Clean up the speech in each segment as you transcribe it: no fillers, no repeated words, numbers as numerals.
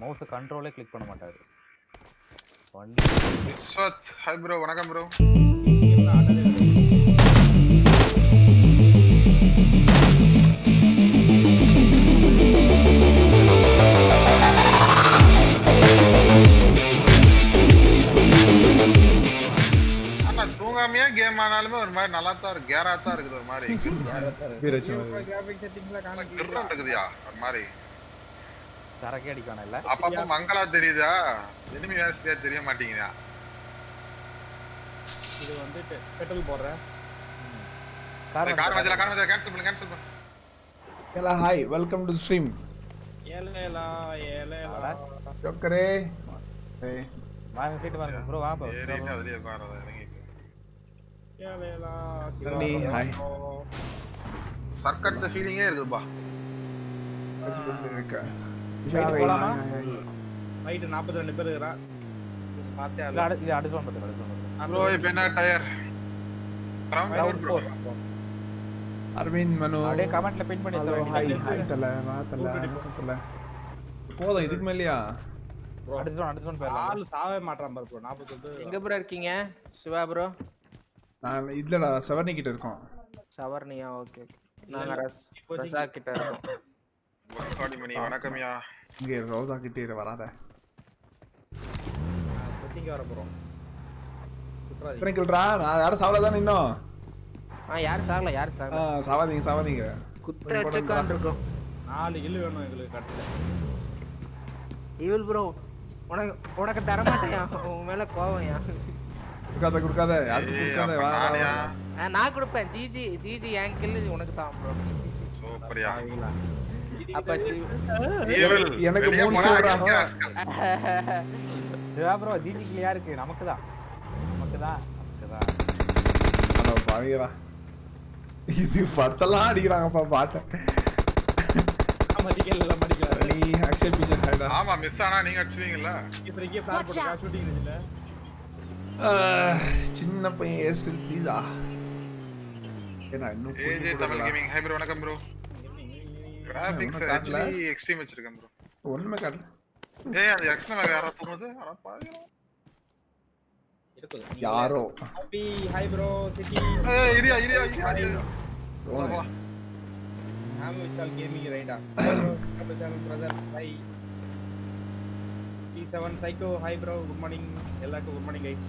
mouse control click பண்ண மாட்டாரு Vishwath hi bro வணக்கம் bro என்ன ஆடல தூங்காமையா கேம் ஆனாலுமே ஒரு மாதிரி நல்லா தான் இருக்கு கேரா தான் இருக்குது ஒரு மாதிரி வீரச்சோம் கிராபிக் செட்டிங்ஸ்ல காணல இருக்குதுயா ஒரு மாதிரி சரக்கே அடிக்கான இல்ல அப்பப்ப மங்களா தெரியுதா எனிமி வேஸ்டியா தெரிய மாட்டீங்கயா இது வந்துட்டு பெட்ரோல் போடுறேன் கார் மச்சல கேன்சல் பண்ணு எல்லா ஹாய் வெல்கம் டு ஸ்ட்ரீம் ஏலேலா ஜோக்கரே ஏய் வாங்க சீட் வாங்க bro வா bro ஏரியா வெளிய பாறடா இறங்கி ஏலேலா நீ ஹாய் சர்க்கட் ஃபீலிங்கே இருக்குப்பா போலாமா ஃபைட் 42 பேர் இருக்கா பாத்தே இல்ல அடிச்சோம் பாத்தே bro பெனா tyre round bro Aravind Mano அடே கமெண்ட்ல பின் பண்ணி தரேன் போதும் இதுக்கு மேலயா bro அடிச்சோம் பேர் ஆளு சாவே மாட்டறான் bro 49 எங்க bro இருக்கீங்க சிவா bro நான் இல்லடா சவர்னி கிட்ட இருக்கோம் சவர்னியா ஓகே நான் ரசா கிட்ட இருக்கோம் சாரி மணி வணக்கம்யா இங்க ரோசா கிட்ட வராத பத்திங்க வர போறோம் குட்றாதீங்கடா நான் யார சாவல தான் இன்னோ யார் சாவல சாவாதீங்க குத்துறதுக்கான் இருக்கோம் நாலு கில் வேணும் உங்களுக்கு கட்டல ஈவில் bro உனக்கு தர மாட்டேன் உன் மேல கோவம்யா குடுக்காத யாருக்கு நான் கொடுப்பேன் ஜிஜி ஆங்கிள் உனக்கு தான் bro சூப்பர்யா அப்ப எனக்கு மூணு கிராங்க சிவா bro ஜிடி கிளியா இருக்கு நமக்குதான் அட பாவிரா இது பட்டலா அடிக்குறாங்க பா பாட்ட மடிக்கல நீ ஆக்சுவல் பிஜன் ஹைடா ஆமா மிஸ் ஆனா நீங்க அடிச்சீங்கல இப்படிக்கே ஃபிளார் போட்டு ஷூட்டிங் இல்ல சின்ன பையன் ஏஸ்டல் ப்ளீஸா ஏனா இன்னும் AJ Tamil gaming hi bro வணக்கம் bro graphics actually extreme வச்சிருக்கேன் bro ஒண்ணுமே காட்டல டேய் அந்த எக்ஸ்ட்ரா வேற யாரோ போறது அட பாவிரா இருக்குதா யாரோ ஹாப்பி ஹாய் bro சிட்டி ஏய் இரியா சோனா நான் விசால் கேமிங் ரைடா நம்ம channel brother hi T7 psycho hi bro good morning எல்லாருக்கும் good morning guys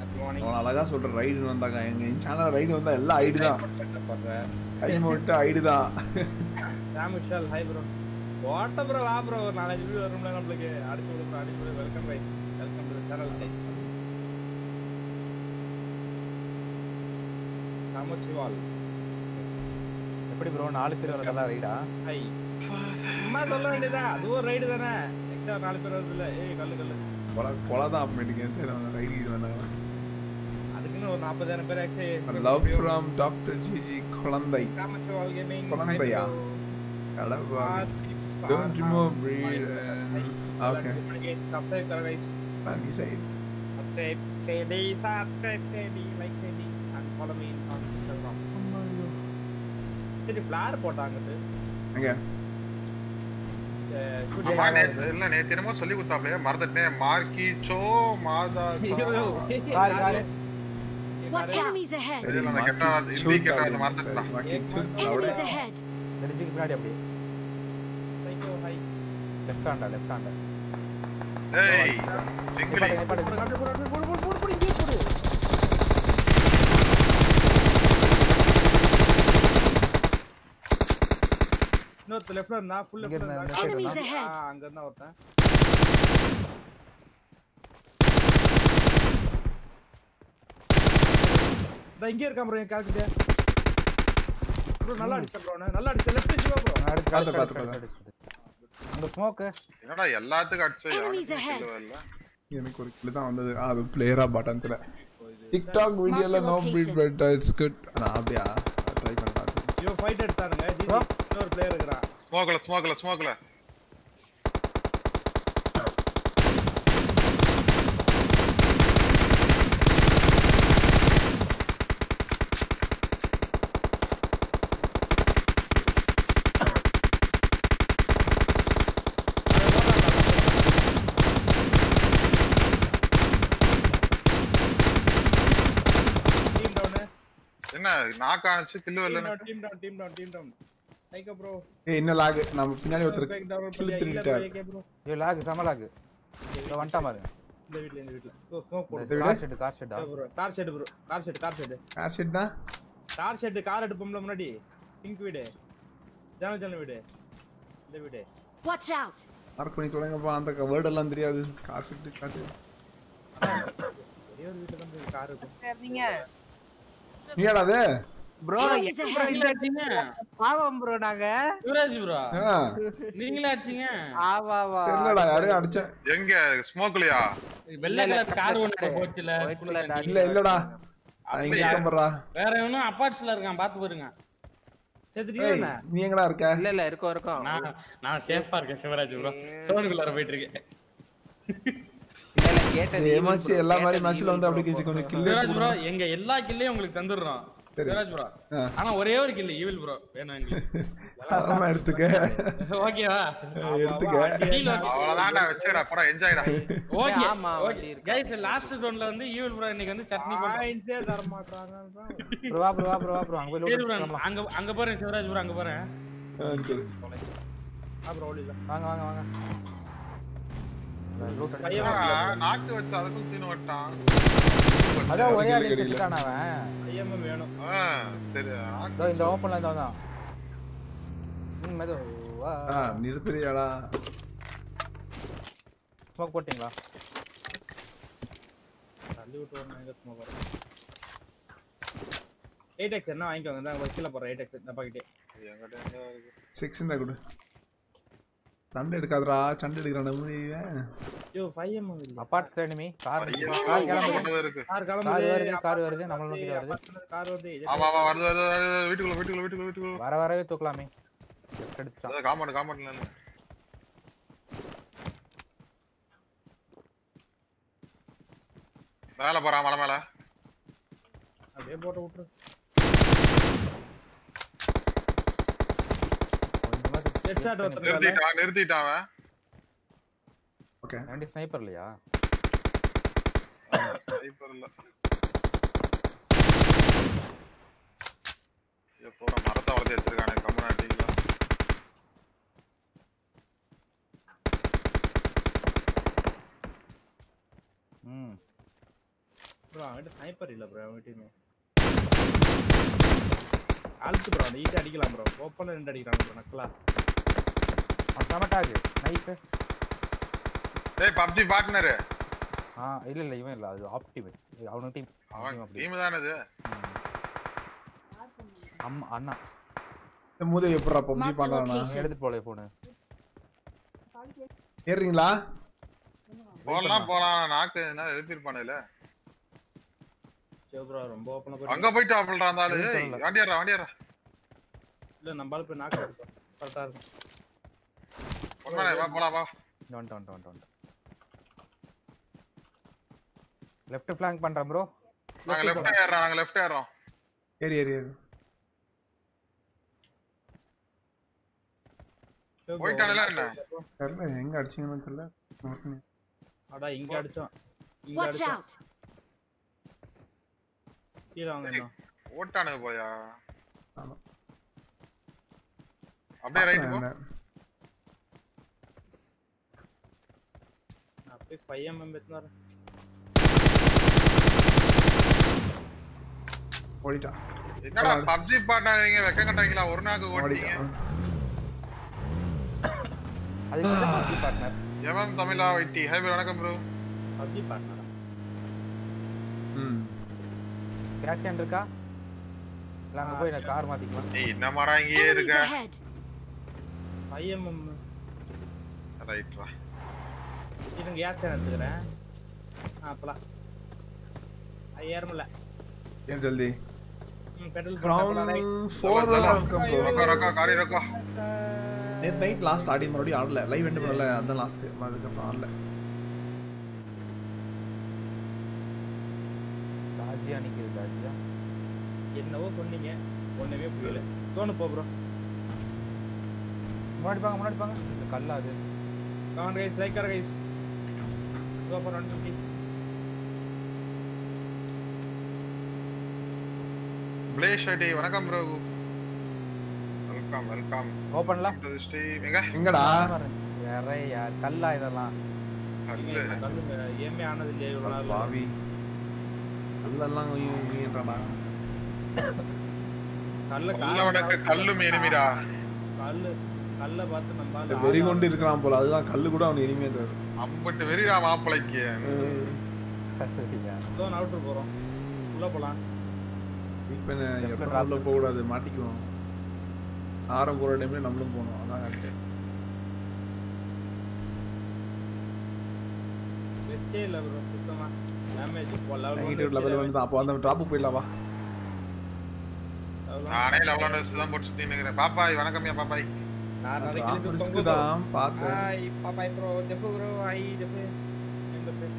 happy morning நான் அழகா சொல்ற ரைடு வந்தாங்க எங்க சேனல்ல ரைடு வந்தா எல்லா ஐடி தான் கை மொட்ட ஐடி தான் நான் Vishal hi bro what bro வா bro நாளைக்கு வீடியோ வரும்ல நமக்கு அடுத்து ஒரு ப்ராடி welcome guys welcome to channel guys சாமச்சிவால் எப்படி bro 4 பேர் வரதா ரைடா ஐ அம்மா சொல்ல வேண்டியதா அது ஒரு ரைடு தானே எக்ஸ்ட்ரா 4 பேர் வரதுல ஏய் கல்லு போலாதான் ஆப்மேட்டிக்கே சரி அந்த ரைடு வந்தாங்க அதுக்குன்னு ஒரு 40000 பேர் ஆக்சே லவ் फ्रॉम டாக்டர் ஜிஜி கொளந்தை சாமச்சிவால் கேமிங் கொளந்தையா கடவா டோன்ட் ரிமூவ் பிரீட் ஓகே சப்ஸ்கிரைப் கர गाइस நான் இசை subscribe Chedi like Chedi and follow me on Instagram சரி फ्लावर போட்டாங்கது எங்க அம்மா இல்ல நே திரும்ப சொல்லி குத்தாப்ல மறந்துட்டே மார்க்கிச்சோ மாதா கார் எனிமீஸ் அஹெட் இந்த கெட்ட இந்த கெட்ட மறந்துட்டேன் மார்க்கிச்சோ எனிமீஸ் அஹெட் தெரிஞ்சிக்கு பின்னாடி அப்படியே சைக்கோ ஹை லெஃப்ட் ஹேண்டா ஏய் சிங்கிளி போடு இங்கே போடு No, the left one, full left one. Enemies ahead. Anger na hota. Da inge irukam bro, kaal kidiya. Bro, nalla adicha left side bro. Kaal. And smoke. Enada ellathukku adicha yaar. Enemies ahead. Enik oru kill da vandha adu player ah button thila. TikTok video la no beat but it's good. Na abya try panna. You fight edtarunga GG. ஒரு player இருக்கா ஸ்மோக்ல என்ன நாக்க ஆனச்சு kill வரலனா team down like bro ஏய் இன்ன lock நம்ம பின்னாடி ஒருத்தர் கில் தின்னுட்டாரு ஏய் லாக் சம லாக் இங்க வண்டா மாரு இந்த வீட்ல ஓ ஸ்மோக் போடு கார் ஷெட் ப்ரோ கார் ஷெட்னா கார் ஷெட் கார் எடுப்போம்ல முன்னாடி பிங்க் வீடு ஜன்னல் வீடு இந்த வீடு வாட்ச் அவுட் மார்க் பண்ணி தொலைங்கப்பா அந்த வேர்ட் எல்லாம் தெரியாது கார் ஷெட் கார் ஒரே ஒரு வீட்ல நம்ம கார் இருக்கு நீங்க நீடா அது bro என்ன அடிச்சீங்க பாவம் bro நாங்க யுவராஜ் bro நீங்களே அடிச்சீங்க ஆவாவா என்னடா யாரே அடிச்சேன் எங்க ஸ்மோக்லயா வெள்ளை கலர் கார் ஒன்னு போச்சுல இல்லடா இங்க இருக்கம்பறா வேற எவனோ அபார்ட்ஸ்ல இருக்கான் பாத்து போறீங்க செத்துட்டீங்களா நீங்கடா இருக்க இல்ல இருக்கோம் நான் சேஃபா இருக்கேன் யுவராஜ் bro சோனுக்குள்ளார போயிட்டு இருக்கேன் இல்ல கேட்டது ஏமாச்சி எல்லா மாதிரி மேட்ச்ல வந்து அப்படியே கிச்சு கொஞ்சம் கில் யுவராஜ் bro எங்க எல்லா கில்லையும் உங்களுக்கு தந்துறோம் யுவராஜ் bro انا ஒரே ஒரு கில் ஈவில் bro வேணா எல்லாம் எடுத்துக்க ஓகேவா எடுத்துக்க அவ்வளவுதான்டா வெச்சடா போடா என்ஜாய் டா ஓகே ஆமா गाइस லாஸ்ட் ரவுண்ட்ல வந்து ஈவில் bro இன்னைக்கு வந்து சட்னி பாயிண்ட்ஸே தர மாட்டறாங்க bro அங்க போய் லோட் அங்க போறேன் யுவராஜ் bro அங்க போறேன் ஓகே ஆ bro ஓடிடலாம் வாங்க லோட் ஐயா நாக்கு வச்சு அதுக்கு சீன் வட்டான் அட ஒரே அடிச்சான் அவன் ஐயம்மா வேணும் ஆ சரி நான் இந்த ஓபன்ல இருந்தா ம் மெதுவா ஆ நிறுத்துறியாடா ஸ்மோக் போட்டீங்களா தள்ளி விட்டு வரணும் இந்த ஸ்மோக் வர 8x என்ன வாங்கிக்கோங்க நான் வச்சில போற 8x இந்த பாக்கெட் இது எங்கட்ட இருக்கு 6 இந்த குடு சண்டை எடுக்காதடா சண்டை எடுக்கறானே இவன் ஐயோ 5m இல்ல அபார்ட் எனிமி கார் கிளம்பி இருக்கு கார் வருது நம்மள நோக்கி வருது கார் வருது வா வீட்டுக்குள்ள வரவே தூக்கலாமே லெஃப்ட் அடிச்சான் அது காம்பவுண்ட்ல இல்ல மேல போறா மேல அப்படியே போட்டு விட்டு ஹெட்ஷாட் வந்துட்டான் நிறுத்திட்டான் அவன் ஓகே நான் ஸ்னைப்பர் இல்லையா ஸ்னைப்பர் இல்ல ஏ போற மரத்தை வளைச்சி வச்சிருக்கானே கம்யூனிட்டில bro அவன் ஸ்னைப்பர் இல்ல bro அவன் டீமே ஆல்ட் bro அந்த ஈட்ட அடிக்கலாம் bro ஓபன்ல ரெண்டு அடிக்குறாங்க bro நக்கலா அட்டமட்டாக்கு நைஸ் ஏய் PUBG பார்ட்னர் ஆ இல்ல இவன் இல்ல அது ஆப்டிமஸ் அவனோட டீம் டீம் தான அது அம்மா அண்ணா இந்த மூதே எப்பறா PUBG பண்றானே எடுத்து போலே போனே ஏறீங்களா போலாம் நாக்கு என்ன எழுப்பிர் பண்ணல சே bro ரொம்ப ஓபனா போய் அங்க போய் டாப்லடா அந்தால ஏய் வாண்டியரா இல்ல நம்மால போய் நாக்கு கரெக்ட்டா இருக்கு ஒண்ணே வா போடா வா டோன் லெஃப்ட் ஃப்ளாங்க் பண்றேன் bro நாங்க லெஃப்ட் ஏறறோம் ஏறி போய்ட்டானல என்ன தெரியல எங்க அடிச்சீங்கன்னு தெரியல அட இங்க அடிச்சான் கீழங்க என்ன ஓட்டானே போயா ஆமா அப்படியே ரைட் போ पे 5mm इतना ओडिटा என்னடா PUBG பாட்னாங்கறீங்க வெக்கங்கட்டாங்களா ஒரு நாக்கு ஓடிங்க அதுக்கு PUBG பாட்னர் எவன் தமிழா ஐடி ஹே வணக்கம் bro PUBG பாட்னரா கிராஷ் கேன் இருக்கா நாங்க போய் நான் கார் மாத்திக்கலாம் ஏய் என்னமாடா இங்கே இருக்க 5mm ரைட் ரா இதுங்க யாஸ்டா எடுத்துக்கறேன் அப்பலாம் ஐயர்மல ஏன் जल्दी பெட்ரோல் போடலாம் ரைட் 4 ரக்க நேத்து நைட் லாஸ்ட் ஆடி மறுபடியும் ஆடல லைவ் எண்ட் பண்ணல அந்த லாஸ்ட் அதுக்கு அப்புறம் ஆடல ராஜ்யா நிக்குது ராஜ்யா என்னவோ சொன்னீங்க ஒண்ணவே புரியல தோணு போ bro முன்னாடி பாங்க இந்த கல்ல அது கான் गाइस லைக் கர guys go for 150 Blaze ID, welcome bro. Welcome, welcome. Open la. To the stream. Enga? Enga da. Yaray yaar, kalla idala. Kalla. Kalla. Yemme aanadil yevana. Baavi. Kalla la ngi entrama. Kalla kalla vadakku kallu enimida. Kalla kalla paathu nambala. Veri kondu irukran pola adhaan kallu kuda avun enimey thar. Ambittu veri ra maapalaikku. Zone outer porom. Ulla polam. இப்ப என்ன கால்ல போக கூடாது மாட்டிக்குவோம் ஆரம் போற டைம்ல நம்மளும் போணும் அதான் கரெக்ட் வெஸ்டே லெவல் சுத்தமா டேமேஜ் போல லெவல் வந்து அப்ப அந்த டிராப் போயிடலாம் வா நானே லெவல் வந்து தான் போட்டு நிக்கிறேன் பாப்பாய் வணக்கம்யா பாப்பாய் நான் நரக்கில இருந்து தான் பாத்தேன் ஹாய் பாப்பாய் ப்ரோ டெஃபு ப்ரோ ஹாய் டெஃபு இந்த பே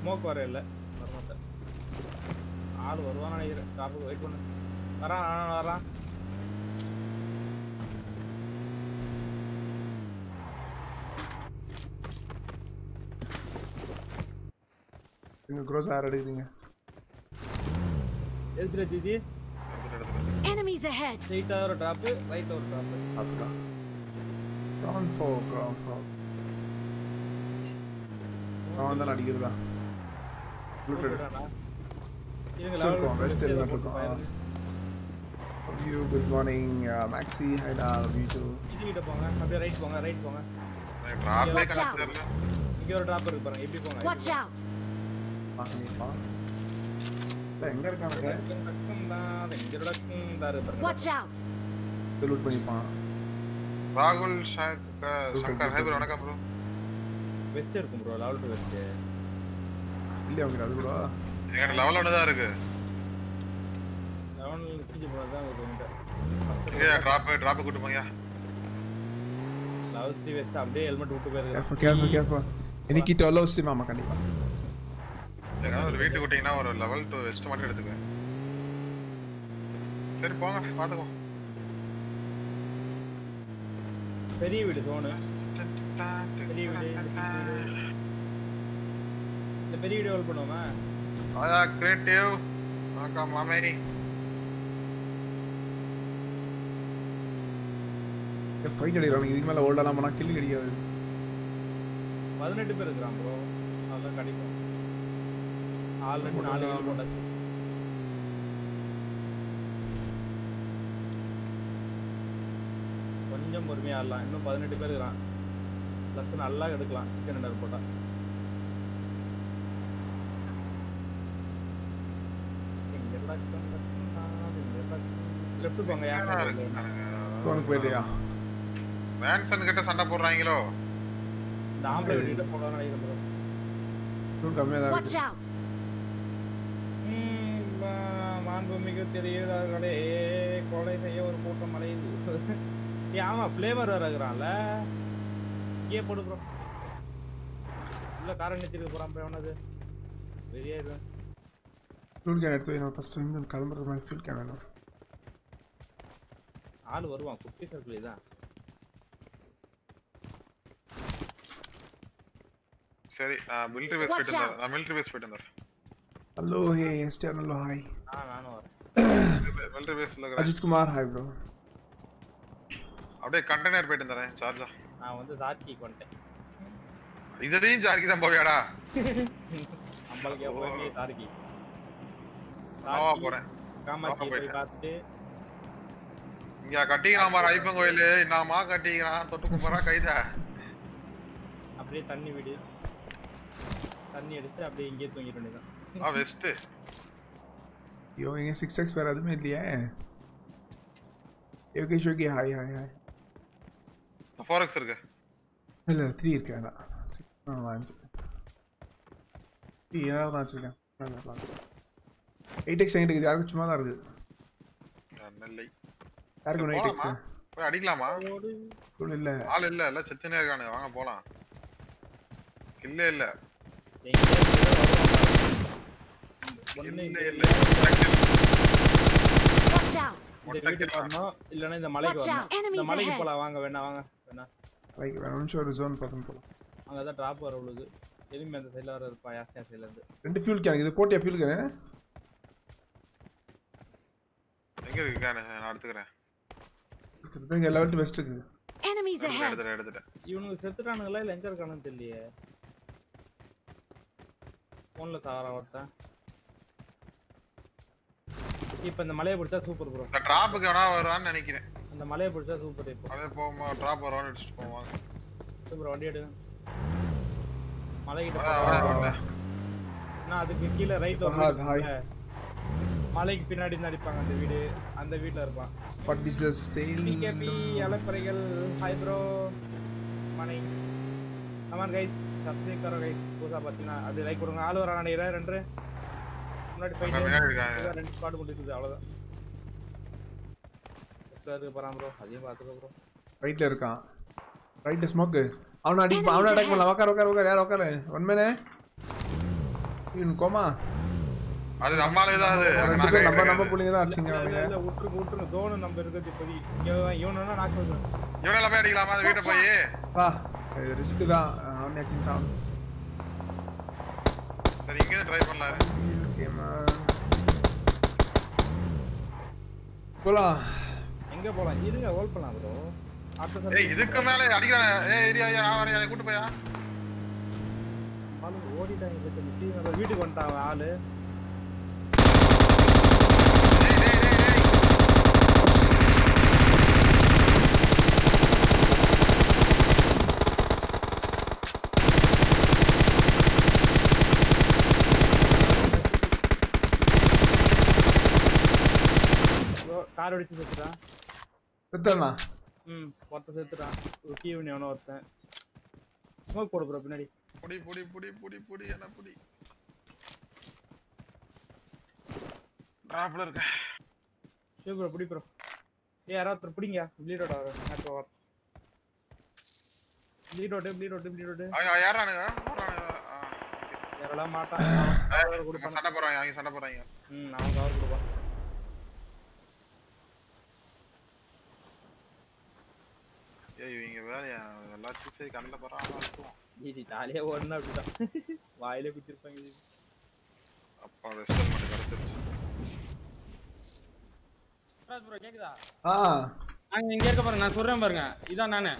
ஸ்மோக் வர இல்ல ஆளு வருவானே நினைக்கிறேன் காப்பு வெயிட் பண்ணு வரான் வரான் நீங்க க்ரோஸ் ஆர் அடிங்க எல்த்ர GG enemies ahead right over drop right over drop அதுதான் down for ground for நான் தான் அடிக்குதுடா bullet You good morning, Maxi. Hi, Dal. You too. Right, right, ponga. Drop like that. Here, drop it, ponga. AP ponga. Watch out. Pani pa. Engar ka maga. Watch out. Loot pani pa. Rahul Shankar hi bro, ana ka bro. Wester kum bro, level to west. Illa unga adu bro. எங்க level ஒண்ணு தான் இருக்கு level கிஞ்சி போறதா இருக்கு ஏய் drop drop குட்டு போங்க லெவல் 3 வெஸ்ட் அப்படியே ஹெல்மெட் விட்டு போயிரு கேர்ஃபுல் கேர்ஃபுல் எனக்கு டோலோஸ் தி மாமா கண்டிப்பா ஏங்க ஒரு வெயிட் குட்டினா ஒரு லெவல் 2 வெஸ்ட் மட்டும் எடுத்துக்கேன் சரி போங்க பாத்துக்கோ பெரிய வீடு சோனு பெரிய வீடு இந்த பெரிய வீடு ஹோல் பண்ணுமா आया क्रिएटिव आका मामेरी ये फाइट அடிறானே இதுக்கு மேல ஹோல்ட் ஆனாமனா கில் கிடையாது 18 பேர் இருக்காங்க bro அதெல்லாம் கடிக்கும் ஆல்ரெடி 4 கில் போட்டாச்சு கொஞ்சம் பொறுமையா ஆடலாம் இன்னும் 18 பேர் இருக்காங்க ப்ளஸ் நல்லா எடுக்கலாம் கனடா போட்டா லெஃப்ட் போங்க யாரா கோனுக்கு போய்டியா மேன்சன் கிட்ட சண்டை போடுறாங்களோ நாமளே வெளியில போறானே இங்க ப்ரோ கம்மியா தான் வாட்ச் அவுட் மான்பூமிக்கு தெரியாதவங்களே கோளை செய்ய ஒரு கூட்டம் மலையுது ஏ ஆமா ஃப்ளேவர் வரக்குறான்ல கே போடு ப்ரோ உள்ள காரண நிதிக்கு போறான் பே என்னது வெரியாது fuel can எடுத்து என்ன ஃபர்ஸ்ட் இங்க கலம்பறது மாதிரி fuel can வேணும் ஆளு வருவான் குட்டி சர்க்கிளே தான் சரி மிலிட்டரி பேஸ் போயிட்டு வந்தா நான் மிலிட்டரி பேஸ் போயிட்டு வந்தா ஹலோ ஹே எக்ஸ்டர்னல் ஹாய் நான் வரேன் மிலிட்டரி பேஸ்ல இருக்கேன் அஜித் குமார் ஹாய் bro அப்படியே கண்டெய்னர் போயிட்டு வந்தறேன் சார்ஜா நான் வந்து சார்க்கி கொண்டேன் இதுலயும் சார்க்கி தான் போவியாடா அம்பல்கே போறேன் சார்க்கி ஆவா போறேன் காமாட்சி போய் பார்த்துட்டு இங்க கட்டிக்கிறான் பாரு ஐப்பன் கோயில் என்னமா கட்டிக்கிறான் தொட்டுக்கு போறா கைதா அப்படியே தண்ணி விடு தண்ணி அடிச்சு அப்படியே இங்கே தூங்கிட்டு நிக்கான் ஆ வெஸ்ட் யோ இங்க 6x வேற அதுமே இல்லையா யோகே ஷோகே ஹாய் ஹாய் ஹாய் 4x இருக்கு இல்ல 3 இருக்கு அண்ணா 6 5 3 ஏறா தான் சொல்ல நான் பாக்குறேன் 8x எங்க இருக்கு அது சும்மா தான் இருக்கு நல்லை யாருக்கு நைட்ஸ் போய் அடிக்கலாமா கூட இல்ல ஆள இல்ல எல்லாம் செத்துனே இருக்கானே வாங்க போலாம் இல்ல இல்ல இல்ல வாட்ச் அவுட் ஒட்டக்கி பண்ணோம் இல்லனா இந்த மலைக்கு வரணும் இந்த மலைக்கு போலாம் வாங்க வேணா லைக் வேணும் ஷோ ஜோன் பக்கம் போலாம் அங்க தான் டிராப் வர உழுது எலிமெண்ட் அந்த சைடுல வர இருப்பா யாசியா சைடுல இருந்து ரெண்டு ஃபியூல் கேன் இது போட்டியா ஃபியூல் கேன் இருக்கு காண நான் அடுத்துக்கறேன் இதுதான் எல்லா வெட்டு பெஸ்ட் இருக்கு enemies ahead இவனுங்க செத்துட்டானுங்களா இல்ல எங்க இருக்கானோ தெரியலையே போன்ல சாவற வரதா இப்போ இந்த மலையை பிடிச்சா சூப்பர் bro அந்த டிராப்க்கு எவனா வருவான்னு நினைக்கிறேன் அந்த மலையை பிடிச்சா சூப்பர் இப்போ அதே போமா டிராப் வரவன அடிச்சிட்டு போவாங்க சூப்பர் வண்டி எடுங்க மலைகிட்ட போறா நான் அதுக்கு கீழ ரைட் வந்து மலைக்கு பின்னாடி நடிப்பாங்க அந்த வீடு அந்த வீட்ல இருப்பான் பட் இஸ் தி சேல் பிகேபி அலப்பறைகள் ஹாய் bro மணி கமான் गाइस சப்ஸ்கிரைப் கரோ गाइस போதா பத்தினா அது லைக் கொடுங்க ஆல் ஓவர் ஆன 22 முன்னாடி ஃபைட் ரெண்டு ஸ்குவாட் கொண்டிருக்குது அவ்வளவுதான் ஸ்குவாட்க்கு போறான் bro அதே பாத்துக்கோ bro ரைட்ல இருக்கான் ரைட் ஸ்மோக் அவன அடி அவன அட்டாக் பண்ணலாம் வகார் வகார் வகார் யார் வகார் ஒன் மேனே இவன் கோமா அது நம்மளே தான் அது நம்ம நம்ம புள்ளிங்க தான் அடிச்சீங்க அவங்க ஊற்று ஊற்று ஜோன் நம்ம இருக்குது இப்படி இவனனா நாக் பண்ணுங்க இவனல போய் அடிக்கலாமா அந்த வீட போய் வா இது ரிஸ்க் தான் நான் அடிச்சேன் சாவு சரி இங்க ட்ரை பண்ணலாம் ஸ்கேம் போலாம் எங்க போலாம் இருங்க ஹோல் பண்ணலாம் bro ஏய் இதுக்கு மேல அடிக்குறானே ஏய் ஏரியா நான் வரைய கூட்டி போயா பாலு ஓடிட்டான் இந்த மீட்டிங்ல வீட்டுக்கு வந்துட்டான் ஆளு கார் ஓடிச்சு செத்துறான் செத்துறானா ஒருத்த செத்துறான் ஒரு கீவன் எவனோ ஒருத்தன் ஸ்மோக் போடு bro பின்னாடி புடி புடி புடி புடி புடி انا புடி டிராப்ல இருக்க சே bro புடி bro ஏய் யாராவது புடிங்க ப்ளீடோட வர நான் ஓவர் ப்ளீடோட ப்ளீடோட ப்ளீடோட யாரானுங்க யாரெல்லாம் மாட்டாங்க சண்டை போறாங்க அவங்க சண்டை போறாங்க நான் கவர் கொடுப்பேன் ஏய்ங்க வேலைய எல்லாத்தையும் சே கண்ணல பராம அடிச்சோம் நீதி தாலே ஓடுன அப்படிதான் வாயிலே குத்திருப்பாங்க இது அப்பா வெஸ்டர் மாட்ட கரெக்ட்டா பிரஸ் bro கேக்குதா நான் இங்க இருக்க பாருங்க நான் சொல்றேன் பாருங்க இதான் நானே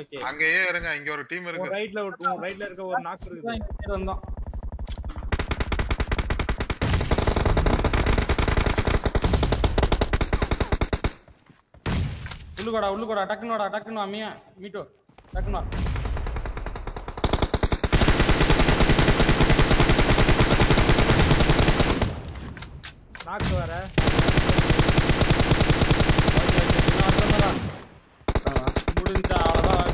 ஓகே அங்கயே இருங்க இங்க ஒரு டீம் இருக்கு ரைட்ல ஓடுவோம் ரைட்ல இருக்க ஒரு நாக் இருக்கு இங்க வந்தோம் உள்ளு கோடா டக்குனோடா டக்குனோ அம்மியா மீட்டோ டக்குனோ நாக்கு வர முடிஞ்சா அவ்வளோதான்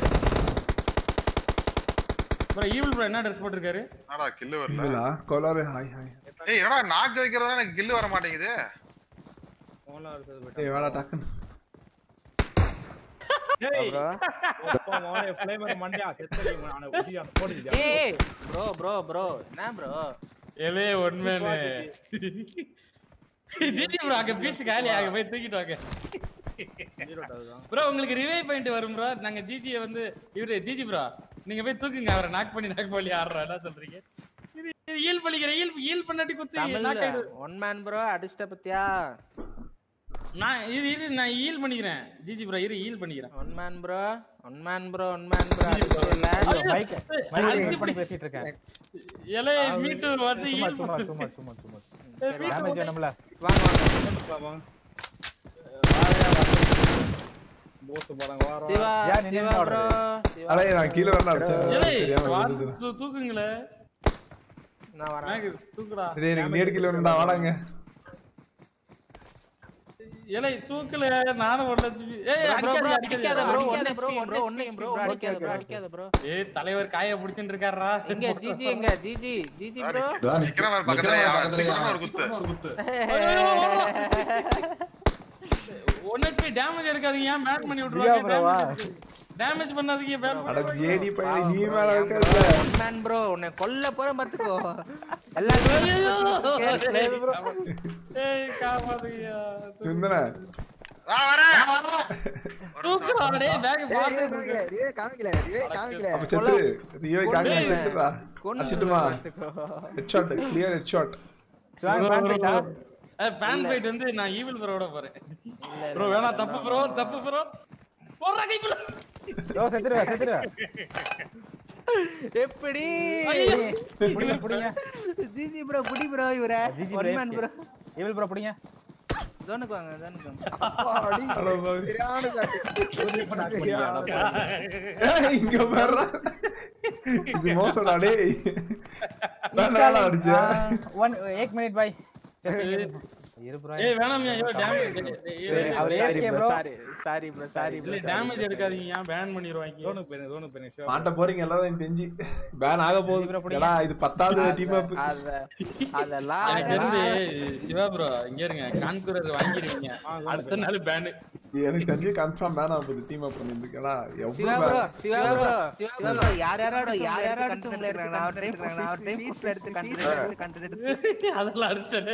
அப்புறம் ஈவில் ப்ரோ என்ன ட்ரெஸ் போட்டிருக்காரு ஆடா கில்லு வரல கோலாரு ஹாய் ஹாய் ஏய் என்னடா நாக்கு வைக்கிறதா எனக்கு கில்லு வர மாட்டேங்குது கோலா வருது பட் ஏய் வாடா டக்குனோ ஏய் அப்பா மோனே ஃப்ளேவர் மண்டையா செத்தல நான் ஊதியா போடுங்க ஏய் bro bro bro நான் bro ஏலே ஒண்மேனே ஜிஜி bro அங்க பீஸ் காலி ஆக போய் தூக்கிட்டு வாங்க bro உங்களுக்கு ரிவைவ் பாயிண்ட் வரும் bro நாங்க ஜிஜி வந்து இவரே ஜிஜி bro நீங்க போய் தூக்குங்க அவரை நாக் பண்ணி ஆறறா என்ன சொல்றீங்க ஹீல் பண்ணிக்கிற ஹீல் பண்ணாட்டி குத்து நாக் ஆயிடு ஒன் மேன் bro அடிச்சத பத்தியா நான் இரு நான் ஹீல் பண்ணிக்கிறேன் ஜிஜி bro இரு ஹீல் பண்ணிக்கிறேன் one man bro one man bro one man bro இல்ல மைக் மைக் பண்ணி பேசிட்டு இருக்கேன் ஏலே மீட்டு வந்து ஹீல் சும்மா டேமேஜ் நம்மள வாங்க வாங்க போஸ்ட் போறாங்க வாரா யா நின்னு bro அலை நான் கீழ வரنا தெரியாம தூக்குங்களே நான் வரேன் தூக்குடா டேய் எனக்கு நேட் கீழ வரணும்டா வாடாங்க ஏலே தூக்கல நானே ஓடலச்சு ஏய் அடிக்காத bro ஒண்ணே bro bro ஒண்ணே bro அடிக்காத bro ஏய் தலைவர் காயை புடிச்சிட்டு இருக்காரா எங்க ஜிஜி எங்க ஜிஜி ஜிஜி bro விக்ரம் பக்கத்துல ஒரு குத்து ஒண்ணே பே டேமேஜ் எடுக்காதீங்க மேட் பண்ணி விட்டுருவாங்க டேமேஜ் பண்ணாதீங்க பேர் அட ஜேடி பைய நீ மேல இருக்காத மேன் bro உன்னை கொல்ல போறேன் பாத்துக்கோ எல்லாரும் bro ஏய் காமாதியா சுந்தரா வா வர தூக்குறானே பேக் பாத்துட்டு இருக்கே ஏய் காமிக்கல ஏய் காமிக்கல அப்ப செத்து ரியோ காமிக்கல செத்துடா அடிச்சிட்டு வா head shot clear head shot சாங் பண்ணிட்டா fan fight வந்து நான் evil bro ஓட போறேன் bro வேணா தப்பு bro போறா கை bro bro செத்துறா எப்படி புடிங்க ஜிஜி bro புடி bro இவரே one man bro evil bro புடிங்க ஜோனுக்கு வாங்க ஜோனுக்கு அடி சரியான காட்டு இப்ப நான் ஏய் இங்க வரடா இது மோசடா டேய் நானால அடிச்ச 1 minute bye இரு bro ஏய் வேணாம்யா ஐயோ டேமேஜ் அவரே bro sorry bro sorry இல்ல டேமேஜ் எடுக்காதீங்க நான் பேன் பண்ணிடுவாங்க ஜோனுக்கு பேன் ஷோ மாட்ட போறீங்க எல்லாரும் தெரிஞ்சு பேன் ஆக போகுது டா இது 10வது டீம் அப் அதெல்லாம் தெரிஞ்சு சிவா bro இங்க இருங்க கான்குரர் வாங்கிடுவீங்க அடுத்த நாள் பேன் எனக்கு தெரிஞ்சு கன்ஃபார்ம் பேன் ஆக போகுது டீம் அப் பண்ணிருக்கடா எவ்வளவு சிவா bro யார் கண்டு நிக்கிறாங்க நான் ஒரு டைம் ஃபுட்ல எடுத்து கண்டு அதெல்லாம் அடிச்சனே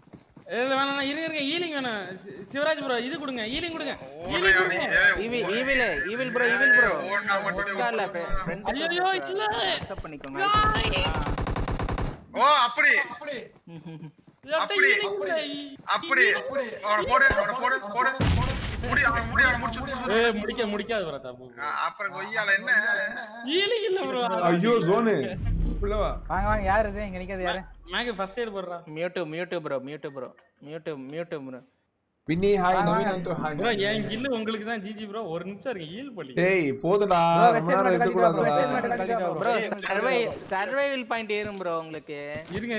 ஏல வேணா இருங்க ஹீலிங் வேணா சிவராஜ் bro இது கொடுங்க ஹீலிங் கொடுங்க ஈவில் bro ஓடல ஐயோ இல்ல சப் பண்ணிக்கோங்க ஓ அப்படி போடு முடியாது ஏய் முடிக்காது bro தப்பு அப்புறம் கொய்யால என்ன ஹீலிங் இல்ல bro ஐயோ ஜோன் புள்ளவா வாங்க யார் இது இங்க நிக்காத யாரு மேக ஃபர்ஸ்ட் ஏர் போடுறா மியூட் ப்ரோ வினி ஹாய் நவீன் டு ஹாய் bro ஏன் கில் உங்களுக்கு தான் ஜிஜி bro ஒரு நிமிஷம் இருக்கு ஹீல் பண்ணி டேய் போடுடா ரொம்ப நேரம் எடுத்து கூடாதுடா bro சர்வைவல் பாயிண்ட் ஏறும் bro உங்களுக்கு இருங்க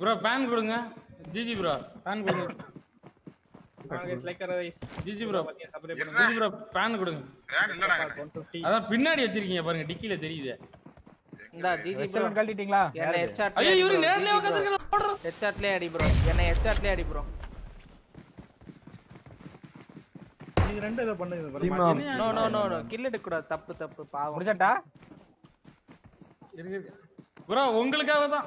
வாங்கிட்டாங்க bro ban கொடுங்க ஜிஜி bro ban கொடுங்க காங்கிஸ் லைக் கரவைஸ் GG bro GG bro ban கொடுங்க ban இல்லடா அத பின்னாடி வச்சிருக்கீங்க பாருங்க டிக்கில தெரியுதே இந்த ஜிஜி bro கழட்டிட்டீங்களா என்ன ஹெட்ஷாட் ஐயோ இவரு நேர்லயே உட்கார்ந்திருக்கான் போடுறேன் ஹெட்ஷாட்லயே அடி bro என்ன ஹெட்ஷாட்லயே அடி bro நீங்க ரெண்டு இத பண்ணுங்க பாருங்க நோ கில் எடுக்க கூடாது தப்பு பாவம் முடிச்சடா இருக்கு bro உங்களுக்காக தான்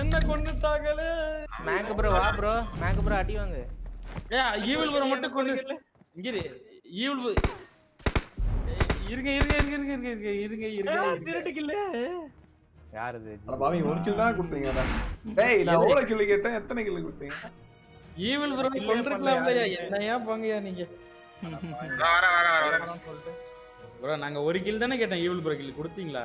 என்ன கொன்னுட்டாங்களே மேக் bro வா bro மேக் bro அடி வாங்க ஏய் ஈவில் bro மட்டும் கொன்னு இங்க ஈவில் இருங்க திருட்டுக்கில்ல யார் இது பாவி ஒரு கில் தான் கொடுத்தீங்கடா டேய் நான் ஓல கில் கேட்டேன் எத்தனை கில் கொடுத்தீங்க ஈவில் bro கொன்றுட்டீங்களா என்னையா போங்கயா நீங்க வர bro நாங்க ஒரு கில் தானே கேட்டோம் ஈவில் bro கில் கொடுத்தீங்களா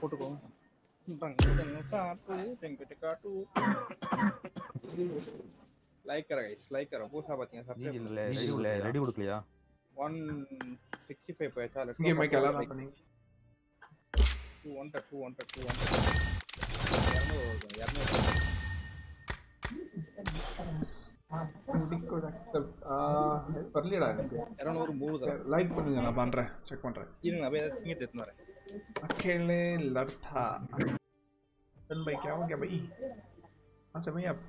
போட்டுக்கோ காட்டு லைக் கர பூசா பாத்தீங்க சப்ஸ்கிரைப் ரெடி கொடுக்கலையா 165 போய் சால இங்க மைக் எல்லாம் ஆன் பண்ணி 200 டிக் கோட் அக்செப்ட் பர்லிடா 203 தர லைக் பண்ணுங்க நான் பண்றேன் செக் பண்றேன் இருங்க அப்படியே திங்க தேத்துறேன் अकेले लड़ता चल भाई क्या हो गया भाई हां समझ आप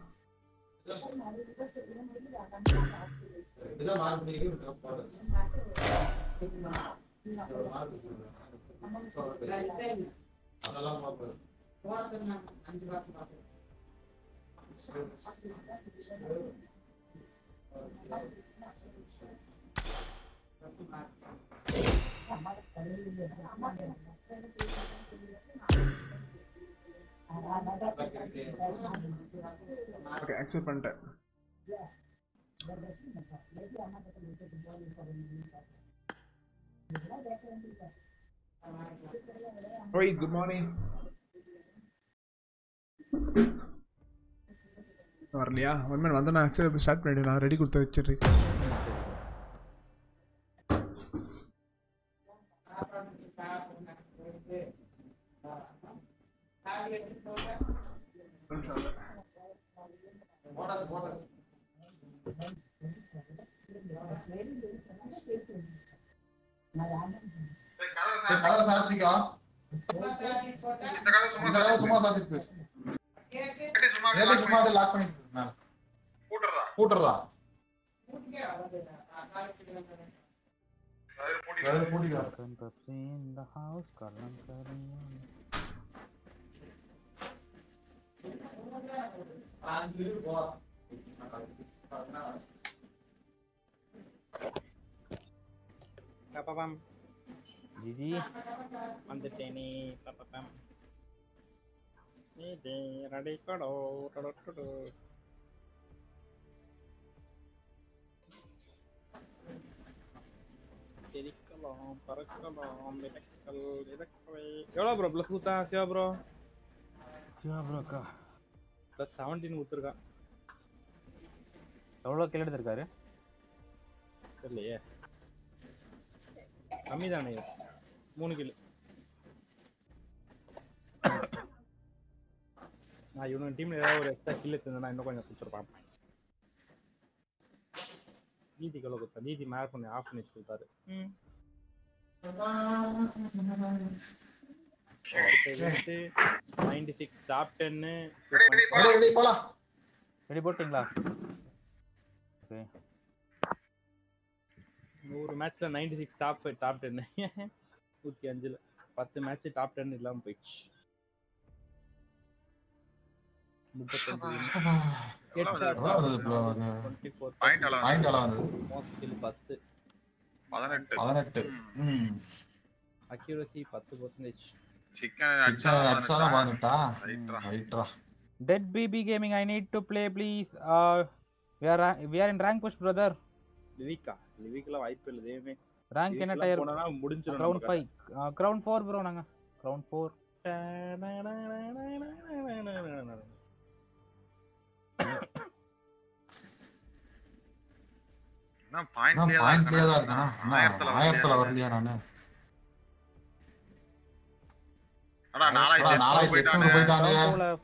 इधर मार देगी அதெல்லாம் பாப்பேன். வாட்ஸ்அப்ல 5 வாட்டி பாப்பேன். हमारे कॉलेज में हमारे ओके एक्सेप्ट करता है ओए गुड मॉर्निंग வரலையா ஒரு மணி வந்தா நான் एक्चुअली ஸ்டார்ட் பண்ணிட்டேன் நான் ரெடி கொடுத்து வச்சிருக்கேன் bro plus bro ka plus 17 utirka evlo kill eduthirkaru illeye kammi dhaan idu 3 kill na ivun team la edha or extra kill edutundana inno konja picture paappa neethi kala gotta neethi mark panni off niche uthare Okay. 96 top 10 ready போடா ready போடுங்களா okay 100 மேட்ச்ல 96 top 5 top 10 105 ல 10 match top 10 இல்லாம போயிச்சு 24 point அளவு வந்தது mostly 10 18 18 accuracy 10% chicken adsana vanutta right ra dead bb gaming I need to play please we are in rank push brother livika la wipe illa devame rank enna tier ponana mudinjirona crown 5 crown 4 bro nanga crown 4 na point clear ah irukana 1000 varliya nanu அட 4800 போயிட்டானே போயிட்டானே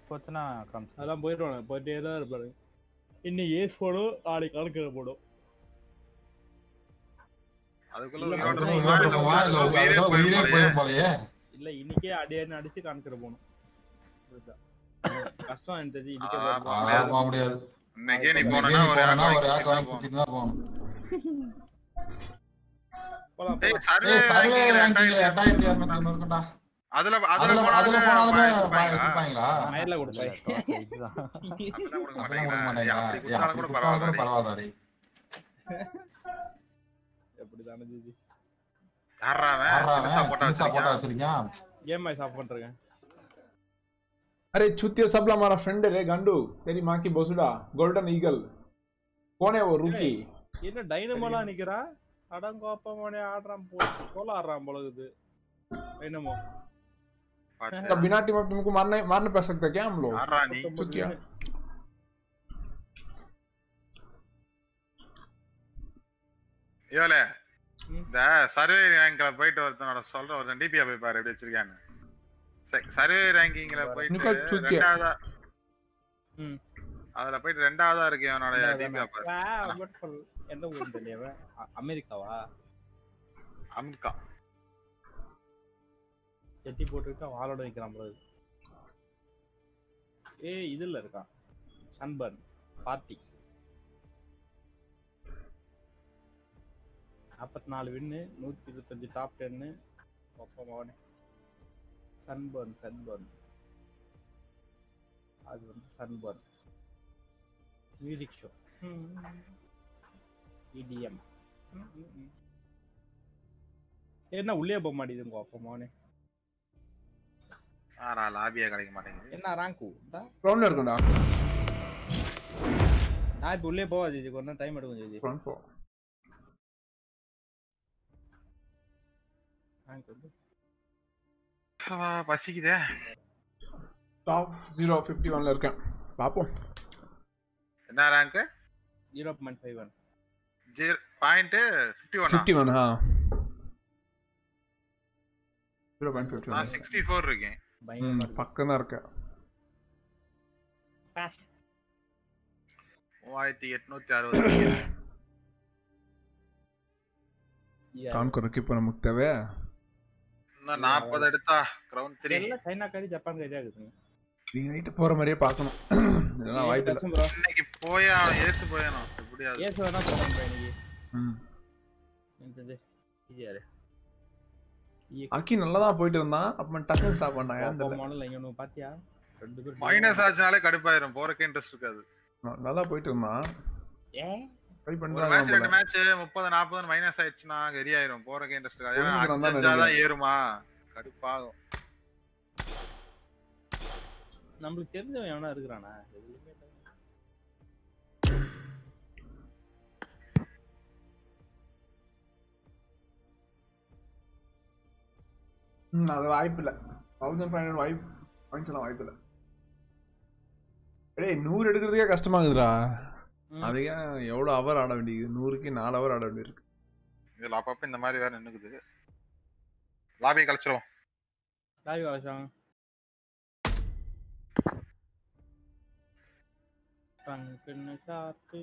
போச்சனா comes அதலாம் போயிடுவானே பர்த்டேல இருப்பாரு இன்னி ace போடு ஆளை கலக்குற போடு அதுக்குள்ள ஓடணும் போய் போலையே இல்ல இன்னிக்கே அடியேன்னு அடிச்சு கலக்குற போணும் கஷ்டம் என்னது இன்னிக்கே போக முடியாது இன்னைக்கே நீ போறனா ஒரு ஆக் வாங்கிட்டு போணும் போலாம் டேய் சர்வே ரேங்கிங்ல 2200 இருக்குடா ಅದಲ್ಲ ಅದಲ್ಲ ಅದಲ್ಲ ಪಾಯಿಂಗಾ ಮೈರ್ಲ ಕೊಡು ಬೈ ಅದನ್ನ ಕೊಡು ಮನೆಗೆ ಯಾರ ಕೊಡು ಪರವಾದಡಿ ಎಪ್ಪಡಿದಾನ ಜೀಜಿ ಯಾರವ ಸಪೋರ್ಟ್ ಆಸಿರಿಕಾ ಗೇಮ್ ಮೈ ಸಪೋರ್ಟ್ ಮಾಡ್ತಿರಕ ಅರೆ ಚುತ್ಯ ಸಬ್ಲ ಮಾರಾ ಫ್ರೆಂಡ್ ರೇ ಗಂಡು ತೆರಿ ಮಾಕಿ ಬೋಸುಡಾ ಗೋಲ್ಡನ್ ಈಗಲ್ ಕೋನೇ ಓ ರೂಕಿ ಏನ ಡೈನಮೋಲಾ ನಿಕರಾ ಅಡಂಗೋಪ್ಪ ಮೋನೆ ಆಡ್ರಾಮ್ ಕೋಲ ಆಡ್ರಾಮ್ ಬಲಗದು ಡೈನಮೋ तो बिना टीम अप तुमको मारने पा सकता क्या हम लोग तो क्या योले दा सर्वे रैंकல போய்ட்டு வரதுனோட சொல்ற ஒரு டிபியா போய் பாரு எப்படி வச்சிருக்கானே सर्वे ரேங்கிங்ல போய்ட்டு ரெண்டாவதா அதல போய்ட்டு ரெண்டாவதா இருக்கு அவனோட டிபியா பாரு அம்பட்ஃபுல் என்ன ஊர் தெரியவே அமெரிக்காவா அமெரிக்கா செட்டி போட்டுட்டு வாளோட நிக்கறான் bro ஏய் இதுல இருக்கான் சன்பர்ன் பார்ட்டி 44 வின் 125 டாப் 10 பாப்பா மவனே sunburn. அது வந்து sunburn. Music show. EDM. என்ன உள்ளே போக மாட்டேங்குதுங்க அப்ப மோனே. ஆனா லாபியா கிடைக்க மாட்டேங்குது. என்ன ராங்கு? ப்ரோன்ல இருக்குடா. நான் இப்ப உள்ளே போவாது இது கொஞ்சம் டைம் எடுக்கும் ஜெஜி. ப்ரோன் போ. ராங்கு. ஆ பசிக்குதே. Top 051 ல இருக்கேன். பாப்போம். என்ன rank? 0.51. 0.51. 51 हां. 0.51. நான் 64 இருக்கேன். பயங்கரமா பக்கமா இருக்கேன். பா. 3860. கான் கரெக்ட் இப்ப நமக்கு தேவை. நான் 40 எடுத்தா கிரவுண்ட் 3. எல்லா சைனா காரி ஜப்பான் காரியா இருக்குங்க. நீங்க நைட் போற மாதிரியே பார்க்கணும். இதெல்லாம் வாய்ப்பு இல்ல. இன்னைக்கு போயா ஏசு போயனா முடியாது. ஏசு வேணா போறோம் இன்னைக்கு. என்னது? இடியாரே. அக்கி நல்லதா போயிட்டு இருந்தான். அப்ப டக்கு ஸ்டாப் பண்ணாங்க. அந்த மாடல்ல இங்க நான் பாத்தியா? ரெண்டு பேர் மைனஸ் ஆச்சனாலே கடுப்பாயிரும். போறக்க இன்ட்ரஸ்ட் இருக்காது. நல்லா போயிட்டு இருந்தான். ஏ ட்ரை பண்றாங்க. மேட்ச் ரெண்டு மேட்ச் 30 40 மைனஸ் ஆயிடுச்சுனா கெரியாயிரும். போறக்க இன்ட்ரஸ்ட் இருக்காது. அஞ்சாதா ஏறுமா? கடுப்பாகும். நம்மளுக்கு தெரிஞ்சவன் எவனா இருக்குறானா அது வாய்ப்பு இல்ல 1500 வாய்ப்பு பாயிண்ட்ஸ்லாம் வாய்ப்பு இல்ல டேய் 100 எடுக்கிறதுக்கே கஷ்டமாகுதுடா அதுக்கு எவ்வளவு அவர் ஆட வேண்டியது 100 க்கு 4 அவர் ஆட வேண்டியிருக்கு இதுல அப்பப்ப இந்த மாதிரி வேற நின்னுக்குது லாபி கலச்சுறோம் லாபி கலச்சுறோம் Tanken satu,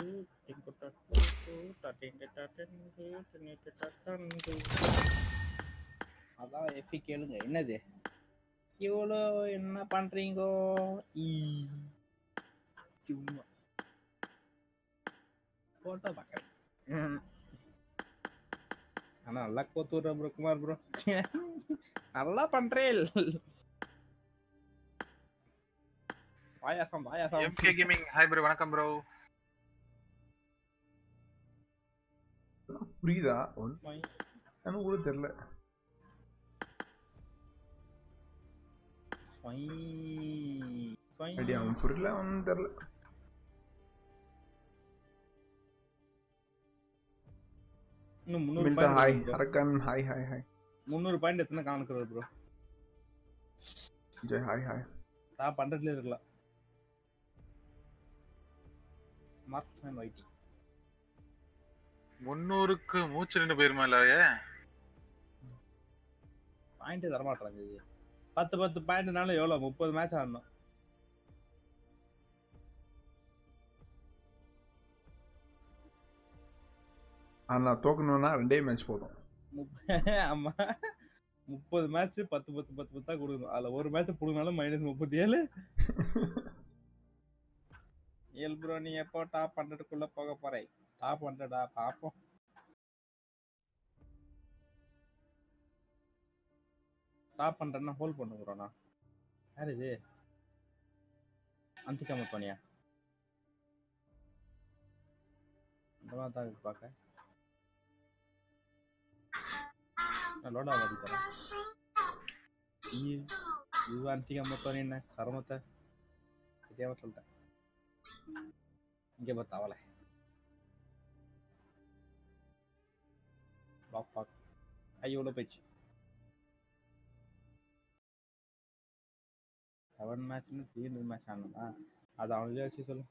tingkat satu, tadi tatan tu. Ada efek yang enggak? Ina deh. Iolo, ina pantringo, I, cuma. Kota bakal. Anak lak kotor bro kumar bro. Allah pantril. Vaya sam MK Gaming hi bro vanakkam bro purida on anu oru therla fine idea on purila on therla nu 300 point hi arakan hi 300 point ethana kaanukra bro jay hi ta 100 la irukla marksman வைட்டி 300 க்கு மூச்சு ரெண்டு பேர் மேலயே point தர மாட்டறாங்க 10 பாயிண்ட்னால எவ்வளவு 30 match ஆடணும் ஆனா தோக்கணும்னா ரெண்டே மேட்ச் போதும் ஆமா 30 மேட்ச் 10 தான் கொடுக்கணும் அதுல ஒரு மேட்ச் புடுங்கனால -37 எல் ப்ரோ நீ எப்போ டாப் 100 குள்ள போக போறே டாப் 100 ஆ பாப்போம் டாப் 100 னா ஹோல் பண்ணுங்கறோனா யார் இது அந்த கம பண்ணியா நம்ம தான் பாக்க நான் லோட் ஆவடி தரேன் இது அந்த கம பண்ணினா கர்மத்தை இதேவா சொல்றேன் ये बता वाला है बाप आइयो लो पिच सेवन मैच में 3 मैच आना आज आउंगे अच्छी चलो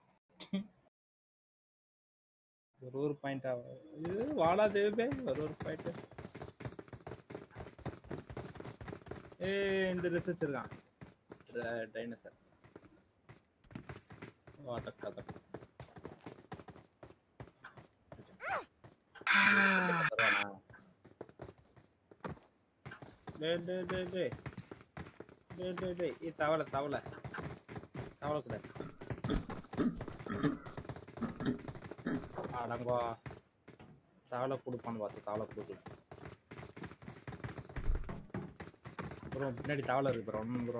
जरूर पॉइंट आ वाला देव पे जरूर पॉइंट ए इंदर रिसर्चर का dinosaur deh ini tawar kuda adam gua tawar kudu pan batu tawar kudu bro பின்னாடி தவளை இருக்கு ப்ரோ. ஒண்ணு ப்ரோ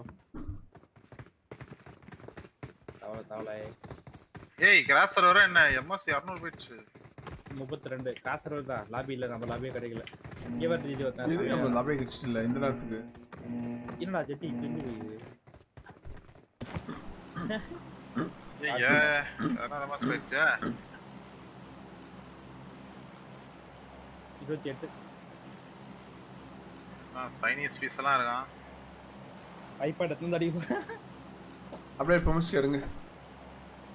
தவளை தவளை. ஏய் கிராசர் வர என்ன எம்எஸ் 200 பீட்ஸ் 32 கிராசர் வருதா? லாபி இல்ல நம்ம லாபியே கிடைக்கல. இங்க வந்து இது வந்தா இது நம்ம லாபியே கிட்ட இல்ல இந்த நேரத்துக்கு. என்னடா ஜெட்டி கிண்டு போகுது? ஏய் انا நம்ம ஸ்பெச்சா 28 சைனீஸ் பீஸ் எல்லாம் இருக்கான். ஐபாட் எடுத்து அடி அப்படியே பெர்மிஷன் கேளுங்க.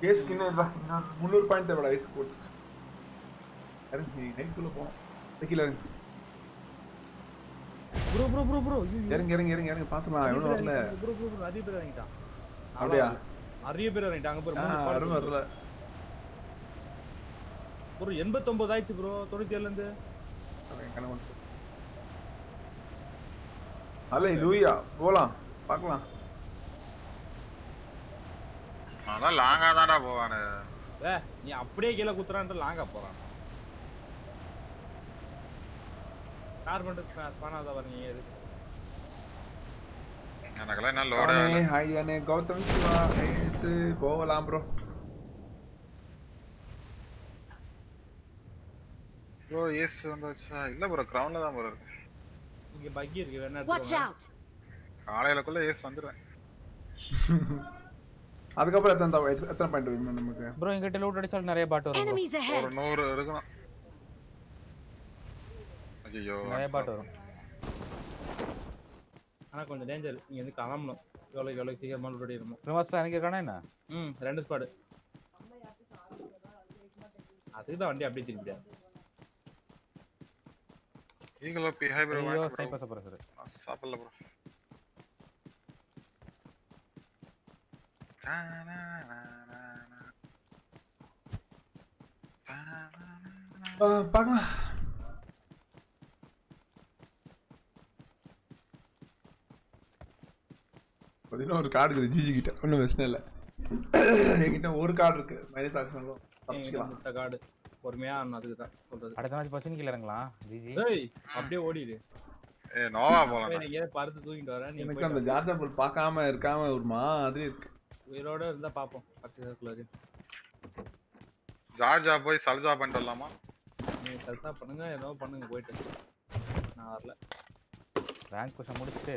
கேஸ் கின்ன 300 பாயிண்ட் தேவடா ஐஸ் கோட். அரே நீ நைட்ல போ. தெக்கில இறங்கு. ப்ரோ ப்ரோ ப்ரோ ப்ரோ இறங்கு இறங்கு இறங்கு இறங்கு பாத்துமா எவ்வளவு வரல. ப்ரோ ப்ரோ ப்ரோ அதிய பேர் இறங்கிட்டான். அப்படியே அரிய பேர் இறங்கிட்டான். அங்க பாரு 3 வரல வரல. ப்ரோ 89 ஆயிச்சு ப்ரோ 97 ல இருந்து. ஓகே கணக்கு ஹalleluya போலாம் பார்க்கலாம். ஆனா லாங்கா தான்டா போவானே. ஏய் நீ அப்படியே கீழ குத்துறான்டா லாங்கா போறான். கார்பன் பானாத வரீங்க எது? எனக்குல என்ன லோட் ஆனே. ஹாய் அண்ணே கௌதம் சிவா ஐஸ் போலாம் bro. bro yes வந்துச்சா இல்ல bro கிரவுண்ட்ல தான் bro இருக்கு. இங்க பக்கி இருக்கு வேணா எடுத்து காலையிலக்குள்ள ஏஸ் வந்துறேன். அதுக்கு அப்புறம் எத்தனை பாயிண்ட் இருக்கு நமக்கு bro? இங்க லூட் அடிச்சால நிறைய பாட் வரும். ஒரு 100 இருக்கும். ஐயோ நிறைய பாட் வரும். انا கொஞ்சம் டேஞ்சர். இங்க வந்து கலம்பணும். எவ்வளவு எவ்வளவு சீக்கிரமா லூட் அடிரணும். பிரவாஸ்ல எனக்கு இருக்கானே என்ன? ரெண்டு ஸ்பாட். அதுக்கு தான் வண்டி அப்படியே திருப்பிடா. ಈಗಲೋ ಬಿಹೇವಿಯರ್ ಅಯ್ಯೋ ಸ್ನೈಪರ್ ಸಪರ ಸರ್ ಸಾಪಲ್ಲ ಬ್ರೋ. ನಾ ನಾ ನಾ ನಾ ನಾ ಪಾಗ್ಲಾ ಬದಿನ ಒಂದು ಕಾರ್ಡ್ ಇದೆ ಜಿಜಿ ಗಿಟ ಒಂದು ಪ್ರಶ್ನೆ ಇಲ್ಲ. ಏಕಿಟ ಒಂದು ಕಾರ್ಡ್ இருக்கு ಮೈನಸ್ ಆಕ್ಷನ್ ಬ್ರೋ. ತಪ್ಪಿಸ್ಕಲಾ ಮುಟ್ಟ ಕಾರ್ಡ್ பொறுமையா ಅನ್ನதுக்கு தான் சொல்றது. அடுத்த மேட்ச் பச்சன் கீழ இறங்கலாம் ஜிஜி. ஏய் அப்படியே ஓடிடு. ஏய் நோவா போலாம். நீங்க படுத்து தூங்கிட்டு வர. நீ அந்த ஜார்ஜா புல் பார்க்காம இருக்காம ஒரு மாதிரி இருக்கு. உயிரோட இருந்தா பாப்போம். பச்சன் சர்க்குலர் ஜார்ஜா போய் சல்சா பண்ணலாமா? நீ சல்சா பண்ணுங்க ஏதோ பண்ணுங்க போயிடு. நான் வரல. ரேங்க் புஷ் முடிச்சிட்டு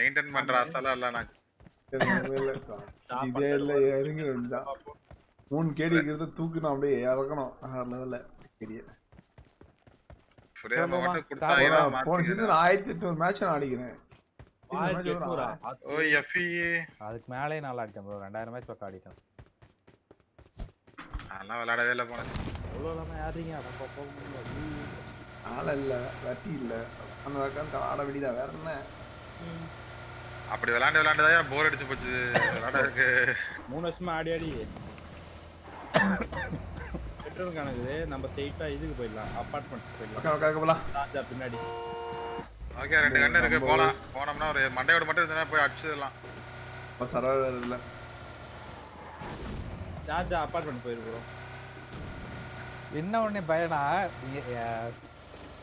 மெயின்டெய்ன் பண்ற ஆசைலாம் இல்ல எனக்கு. இதே இல்ல இறங்கி வந்துடலாம். மூணு கேடி இருக்குறத தூக்கினா அப்படியே இறக்கணும். அதனால கேடி ஃப்ரேம் மட்டும் கொடுத்தாயா? போன சீசன் 1800 மேட்ச் நான் ஆடிக்கிறேன். ஓய் எஃபி அதுக்கு மேலே நான் ஆடிட்டேன் bro. 2000 மேட்ச் பக்க ஆடிட்டேன். அதெல்லாம் விளையாடவே இல்ல போனது. அவ்வளவுலாம் யாரீங்க அப்ப போக முடியாது. ஆள இல்ல வட்டி இல்ல அந்த வகாந்த ஆட வேண்டியதா வேற என்ன? அப்படி விளையாண்ட விளையாண்டதா போர் அடிச்சு போச்சு. விளையாடருக்கு 3 வருஷமா ஆடி ஆடி பெட்ரோல் கணக்குது. நம்ம ஸ்ட்ரைட்டா இதுக்கு போய்லாம் அபார்ட்மென்ட்ஸ்க்கு போய்லாம். ஓகே ஓகே போலாம். ராஜா பின்னாடி ஓகே ரெண்டு கண்ண இருக்கு போலாம். போனோம்னா ஒரு மண்டையோட மட்டும் இருந்தா போய் அடிச்சிடலாம். அப்ப சர்வர் இல்ல ராஜா அபார்ட்மென்ட் போயிரோம். என்ன ஒண்ணே பயனா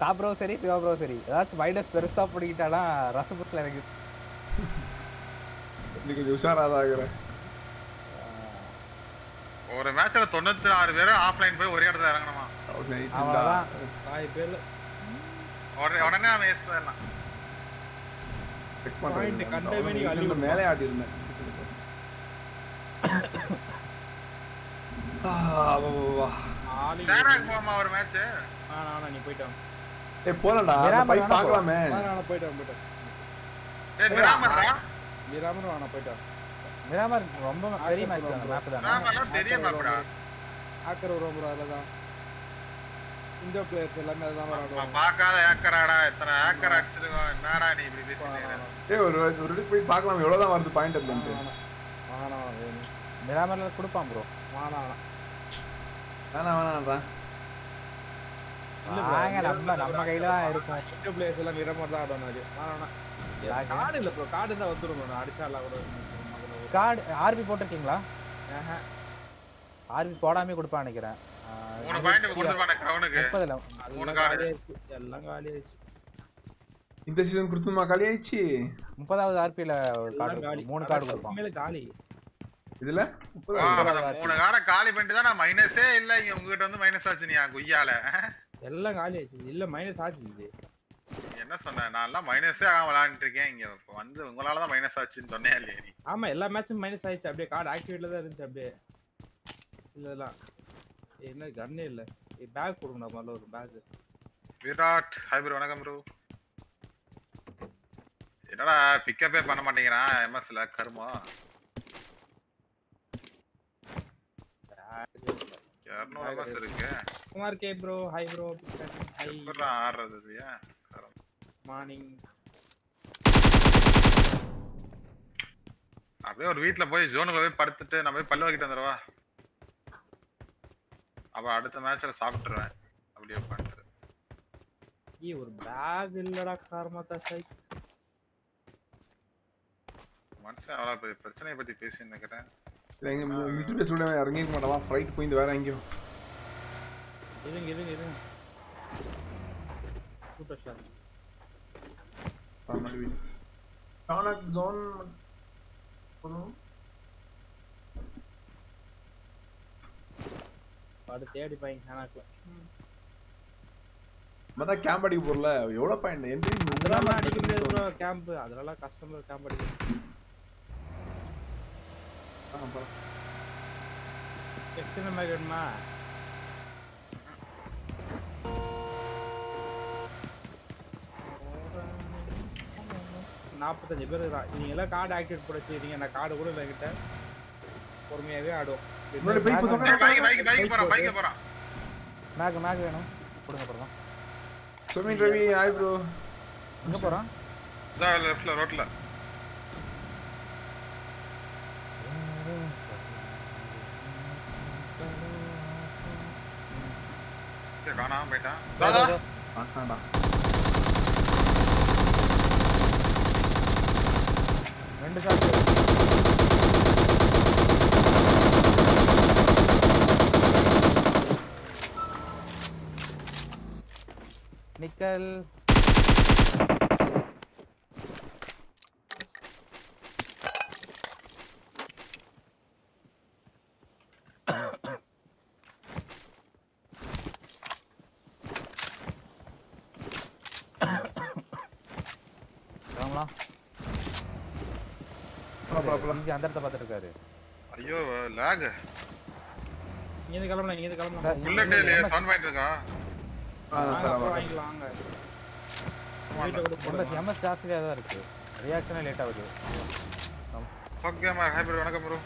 டாப் ரோசரி சிவப் ரோசரி ஏதாச்சும் வைடஸ் பெருசா போடிட்டானா ரசபுஸ்ல இருக்கு. இன்னைக்கு ஜூசாராதா ஆகறேன். ஒரு மேட்ச்ல 96 பேர் ஆஃப்லைன் போய் ஒரே இடத்துல இறங்கணுமா? அவ்வளவுதான். 5 பேர் உடனே நான் மேஸ் பண்ணலாம். செக் பண்றேன். கண்டெய்னி அள்ளி மேலே ஆடி இருந்தேன். ஆவா சேனாக்கு போமா ஒரு மேட்ச்? நான் நீ போய்டா. ஏய் போலடா போய் பார்க்கலாமே. நான் போய்டா. ஏய் விராமரா விராமரா நான் போய்டா. விராமர் ரொம்ப பெரிய மேட்ச் தான். மேப் தான். விராமர் பெரிய மேப்டா. ஆக்கர் ரொம்ப அதுல தான். India players, all one point we got the crown again. One guy. Langali. In this season, Kurtu Makalichi. Mpada RP Langali. One card. Langali. Is it? One guy. Kali went to minus. Illa, you get on the minus. Sachiniya, Guyala. Langali. Illa minus. Sachini. என்ன சொன்னா நான் எல்லாம் மைனஸே ஆக விளையாடிட்டு இருக்கேன் இங்க வந்து உங்களால தான் மைனஸ் ஆச்சுன்னு சொன்னேன்ல நீ ஆமா எல்லா மேட்சும் மைனஸ் ஆயிச்சு அப்படியே கார்டு ஆக்டிவேட்ல தான் இருந்துச்சு அப்படியே இல்லல என்ன கண்ணே இல்ல இந்த பேக் கொடுங்க நம்ம ஒரு பேக் விராட் ஹாய் bro வணக்கம் bro என்னடா பிக் அப்பே பண்ண மாட்டீங்கடா எம்எஸ்ல கர்மா யாரோ எம்எஸ் இருக்கு குமார் கே bro hi bro hi bro ஆறதுயா மார்னிங் அப்படியே ஒரு வீட்ல போய் ஜோனுக்குள்ள போய் படுத்துட்டு நான் போய் பல்ல வகிட்டு வந்தறவா अब அடுத்த மேட்ச்ல சாப்பிட்டுறேன் அப்படியே பண்றேன் ஏய் ஒரு பேக் இல்லடா கார்மாதா சைட் மனுஷன் அவள பிரச்சனை பத்தி பேசிட்டு இருக்கேன் இல்ல இங்க யூடியூப்ல சொல்ல இறங்கி மாட்டவா ஃபைட் போய் இந்த வேற எங்கயோ இருங்க சூப்பர் ஷாட் பாமடி டானக் ஜோன் போறோம் பாடு தேடி பாயிங் ஹானாக்கு மத்த கேம்ப் அடிக்க போறல எவ்வளவு பாயிண்ட் என்ட்ரி முன்னலாம் அடிக்க முடியாது bro கேம்ப் அதனால கஸ்டமர் கேம்ப் அடிக்க ஆமா எத்தனை மேகட்மா நாற்பத்தஞ்சு பேர் நீங்க எல்லாம் கார்டு ஆக்டிவேட் போடுச்சு நீங்க நான் கார்டு கூட இல்ல கிட்ட பொறுமையாவே ஆடுவோம் இன்னொரு பைக் போடுங்க பைக் போறா மேக் வேணும் போடுங்க போறா சுமின் ரவி ஹாய் bro எங்க போறா இத லெஃப்ட்ல ரோட்ல கே காணாம போய்டா தாதா ஆட்டாடா ரெண்டு ஷாட் निकल ये अंदर तो पत्थर कर अयो लैग ये निकलना बुलेट ले सन पॉइंट का வாங்கலாம் வாங்க நம்ம சாஸ்திரியா தான் இருக்கு ரியாக்ஷனே லேட் ஆகுது ஃபக் கேமர் ஹைப்ரோ வணக்கம் bro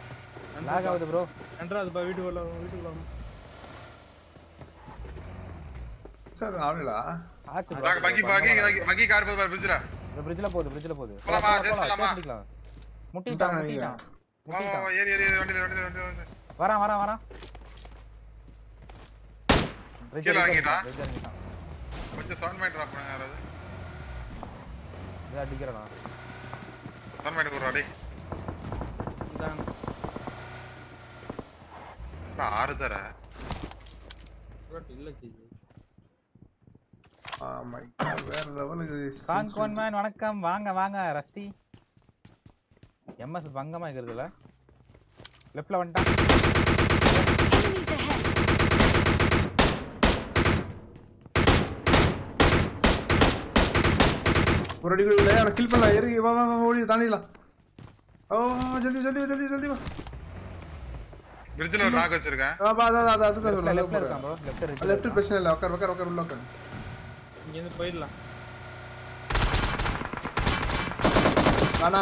லாக் ஆகுது bro என்றாது பா வீட்டுக்குள்ள சார் ஆவலா ஆச்சு பகி கார் போய் பிரிட்ஜ்ல போடு போலாமா ஜெஸ்ட்லாமா முட்டிட்டாங்க ஏறி வரா கேல ஆங்கிடா கொஞ்சம் சவுண்ட் மைண்ட் ட்ராப் பண்ணுங்க யாராவது இத அடிக்குறடா சவுண்ட் மைண்ட் போடுடா டேய் இதான் பா ஆறுதரா ரோட் இல்ல கேஜி ஆ மை காட் வேற லெவலுக்கு கான் மேன் வணக்கம் வாங்க ரஸ்டி எம்எஸ் பங்கமா இருக்குதுல லெஃப்ட்ல வந்துட்டான் ஒரடிக்குள்ள انا கில் பண்ணல ஏறி வா ஓடி தாண்டிடலாம் ஓ ஜல்தி வா பிரிட்ஜ்ல ஒரு ராக் வச்சிருக்கேன் அது லெஃப்ட் பிரச்சனை இல்ல வக்கர் உள்ள வக்கர் இங்க இருந்து போய்டலாம் انا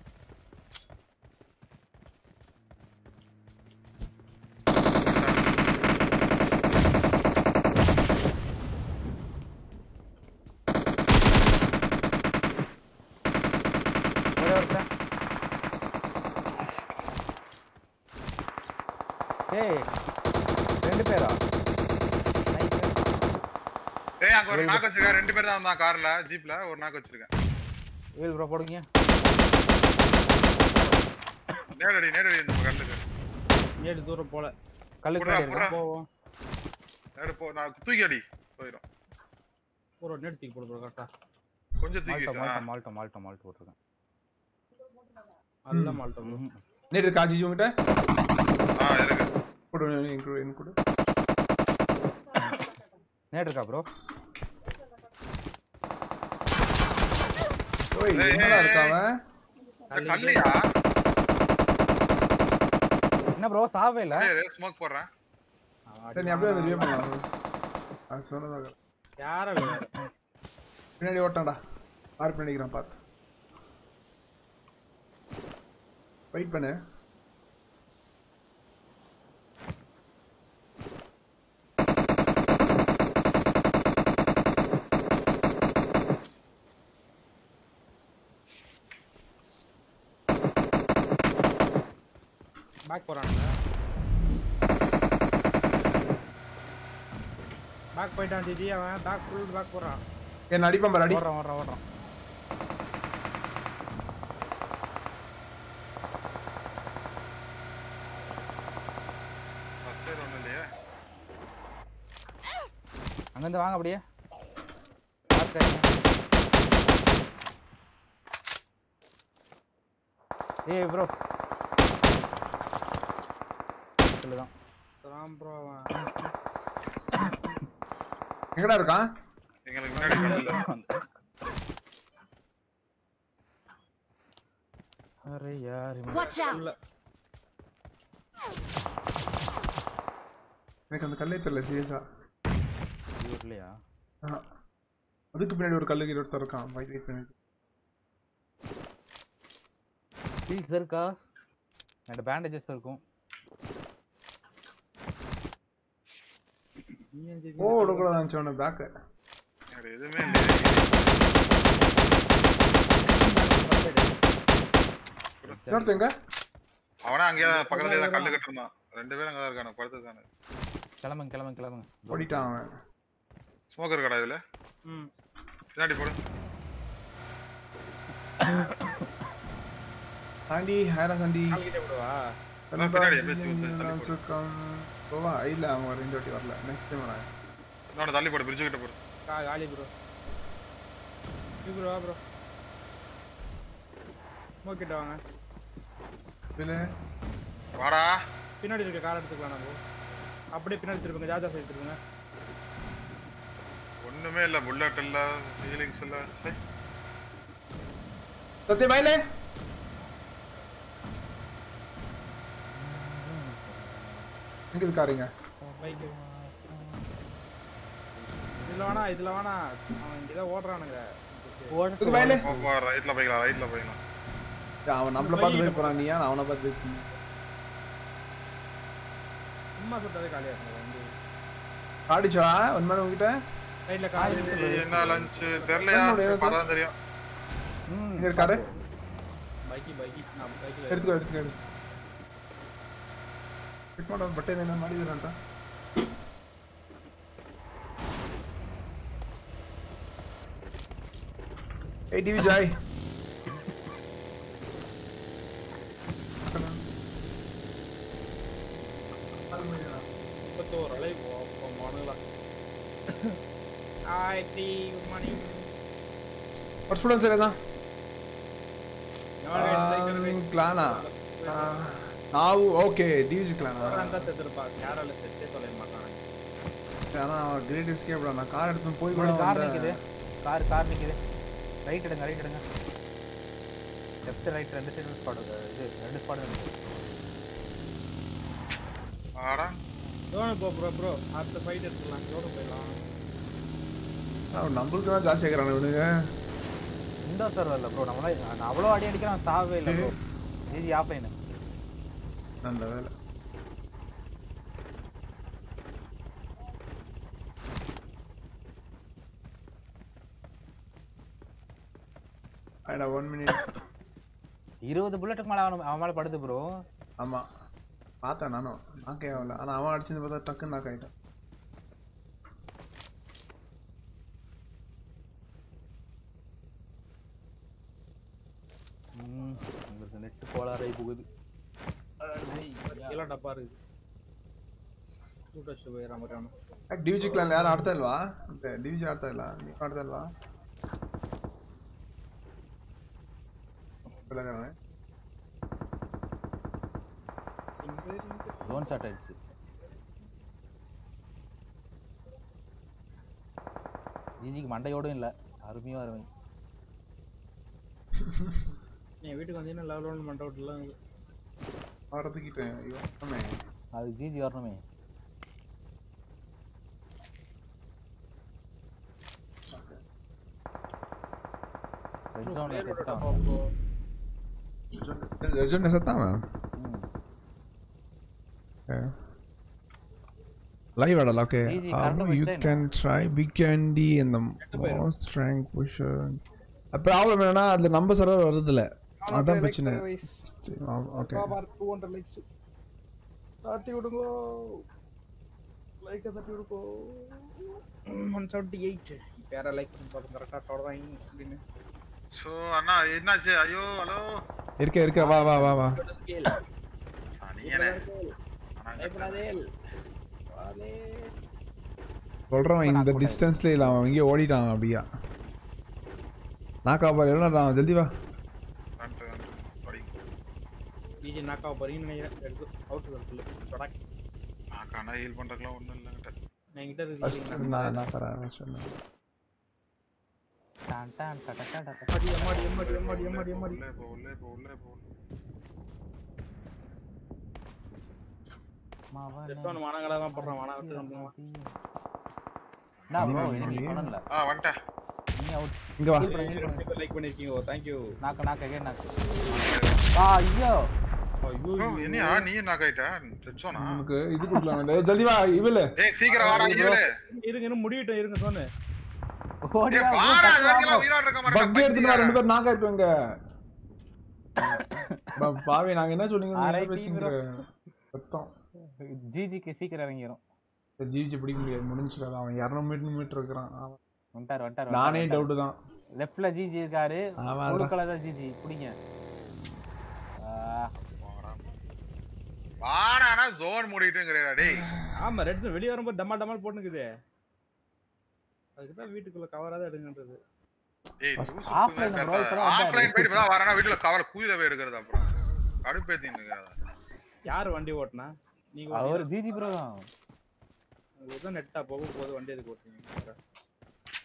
ஒரு நாக்க வச்சிருக்கேன் ரெண்டு பேர் தான் வந்தா கார்ல ஜீப்ல ஒரு நாக்க வச்சிருக்கேன் வீல் ப்ரோ போடுங்க நேரடி இந்த கல்லுக்கு நேரடி தூரம் போல கல்லுக்கு போவோம் நேரடி போ நான் தூக்கி அடி போயிரோம் ப்ரோ நேரடி தூக்கி போடு ப்ரோ கரெக்ட்டா கொஞ்சம் தூக்கி மால்ட் போட்டுருக்கேன் நல்ல மால்ட் நேரடி காஞ்சி உங்கிட்ட ஆ இருக்கு போடு இன்குடு நேரடி கா ப்ரோ ஓய் என்னடா இருக்காவன் கல்லையா என்ன bro சாவே இல்ல ஸ்மோக் போடுறேன் சரி நீ அப்படியே வெளிய போ நான் சொன்னதா யாரோ பின்னாடி ஓட்டான்டா ஆர் பண்ணிக்கிறேன் பாத்து வெயிட் பண்ணு बैक போறானே बैक போய்ட்டான் டிடி அவன் बैक full बैक போறான் என்ன அடிப்பம் பாரு அடி ஓடுறான் அச்சே ரொனலியே அங்க வந்து வாங்க அப்படியே பாத்தேன் ஏய் bro தான் ராம் bro எங்கடா இருக்கான் உங்களுக்கு முன்னாடி அரே यार எனக்கு அந்த கல்லே தெரியல சீசா இல்லையா அதுக்கு பின்னாடி ஒரு கல்லுக்கு ஒருத்தர் இருக்கான் வெயிட் பண்ணு டீல்ஸ் இருக்கா அந்த பேண்டேஜஸ் இருக்கும் ஓ ஓடுறதா நினைச்சேன் பேக் அட எதுமே இல்ல பார்த்தீங்க அவனா அங்க பக்கத்துல ஏதா கல்லு கட்டிருந்தான் ரெண்டு பேரும் அங்க தான் இருக்கானே படுத்துதானே கிளம்புங்க ஓடிட்டான் அவன் ஸ்மோக்கர் கடா இதுல பின்னாடி போடு ஆண்டி ஹைரா சண்டி அங்கடே போடுவா பின்னாடி எப்பச்சு போவா இல்ல அவன் ரெண்டு வாட்டி வரல நெக்ஸ்ட் டைம் வரேன் நான் தள்ளி போடு பிரிட்ஜ் கிட்ட போடு காலி bro bro ஸ்மோக்கிட்ட வாங்க பின்ன வாடா பின்னாடி இருக்க கார் எடுத்துக்கலாம் நம்ம அப்படியே பின்னாடி திருப்புங்க ஜாஜா சைடு திருப்புங்க ஒண்ணுமே இல்ல புல்லட் இல்ல ஃபீலிங்ஸ் இல்ல சே சத்தி பைலே எங்க இருக்காருங்க பைக் இதுல வாடா இங்க ஓடுறானுங்க ஓடுது பைலே ரைட்ல போயிடலாம் அவன் நம்மள பார்த்து போய் போறான் நீயா அவன பார்த்து சும்மா சுட்டாதே காலியா வந்து காடிச்சா ஒன்மேல உங்கிட்ட ரைட்ல காடி என்ன லஞ்ச் தெரியலையா பதா தெரியும் இங்க இருக்காரு பைக்கி நம்ம பைக்ல எடுத்து ಕಿಟ್ಕೊಂಡ ಬಟ್ಟೆ ಏನೋ ಮಾಡಿದ್ರು ಅಂತ ಏ ಡಿವಿ ಜಾಯ್ ಅಪ್ಪತೋ ರಲೈ ಅಪ್ಪ ಮನಲ ಐ ಟಿ ಮನಿ ವಾಟ್ಸ್ ಸ್ಟೂಡೆಂಟ್ಸ್ ಏನಾ ಕ್ಲಾನಾ ನಾವು ಓಕೆ ಡಿವಿಜಿ ಕ್ಲಾನ್ ಅಂತ ತೆತ್ತಿರಪ್ಪ ಯಾರಲ್ಲ ಸೆಟ್ಟೆ ತಲೆ ಮಾಡ್ತಾನೆ ನಾನು ಗ್ರೇಡ್ ಎಸ್ಕೇಪ್ ನಾನು ಕಾರ್ எடுத்து போய் கூட ಕಾರ್ ನಿಕ್ಕಿದೆ ರೈಟ್ ಎಡಂಗ ಲೆಫ್ಟ್ ರೈಟ್ ரெண்டு ಸೈಡ್ ಸ್ಪಾಟ್ ಇದೆ ಇದು ಎರಡು ಸ್ಪಾಟ್ ಇದೆ ಆಡಾ Don't go, bro. After fight, it's not going to be long. That's a grand idea. No, sir. Bro, I'm not going to get a star. This is Yapin. I have 1 minute. Hero, the bullet of Amar Padu, bro. Ama. Pata Nano. Okay, and I'm watching with a tuck in Nakaita. There's a net to call a ray booby. Yellow Tapar is too touched away. Ramatana. At Duji Clan Arthelva, Duji Arthela, Arthelva. Zone satellite. Easy Monday or in Army or me. We took in a loud one month out long. Out of the guitar, you are me. How is easy or me? Red zone is set down. Legend is at Tama. Live at a locker. You can try Big Candy in the most rank pusher. A problem, the numbers are other than that. Other pitching. Okay, 200 likes. 30 would go like other people go 138. Para like so, Anna, it's not you. Hello. Irka, Irka, va, va, va, va. Hold on, the distance lay long. You already done, Bia. Naka, but you're not down, Deldiva. Did Naka Barin out of the product? Naka, I'll want a clown. Tan tan tata tata mari bolle What is that? Bugger, you are doing not going to But Pavi, I am not doing it. GG, what is that? GG, pretty clear. Munich, I am. Yar no meet. One tar. I am doubt that. Left la GG is there. Blue color is GG. Pretty. Paara, na zone muri doing it. Hey. I am red zone. Video, I am going to dumb port nigga. Offline bed, Varana will cover Kuya Vedder. Are you petting? Yar one day what now? Our GG program wasn't at top over one day.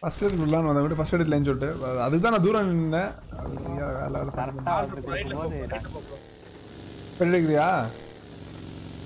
First, Rulan on the first lunch or other than a Duran in there. Pedigria.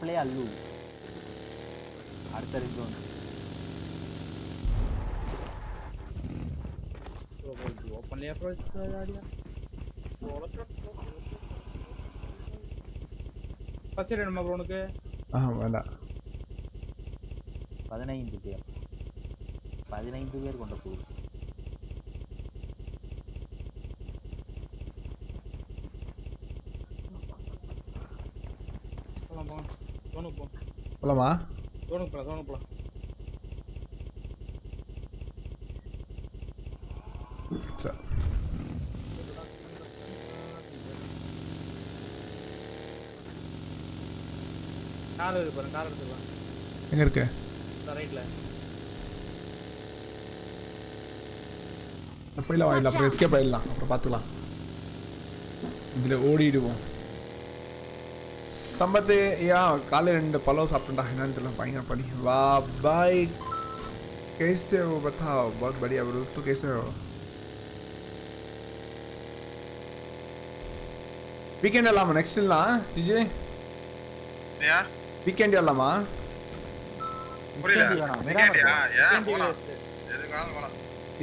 play a loop. Arthur is gone. Openly approach the idea. Pass it in my own okay. Well, Padana to be wonderful. Hello, ma. Don't go. Sir. Car இருக்கு பாருங்க, car எடுத்துக்கலாம். எங்க இருக்கு? ரைட்ல. அப்பையில வாயில அப்புறம் escape ஆயிடலாம், அப்புறம் பார்த்துக்கலாம். இதுல ஓடிடுவோம். சம்பத்து யா காலை ரெண்டு பழம் சாப்பிட்டா என்னன்னு தெரியல, பயங்கர படி. வா பாய் कैसे हो बताओ, बहुत बढ़िया ब्रो, तो कैसे हो? वीकेंड अलावा नेक्स्ट ला डीजे या वीकेंड अलावा புரியல वीकेंड या या போலாம் எது காலம் போலாம்.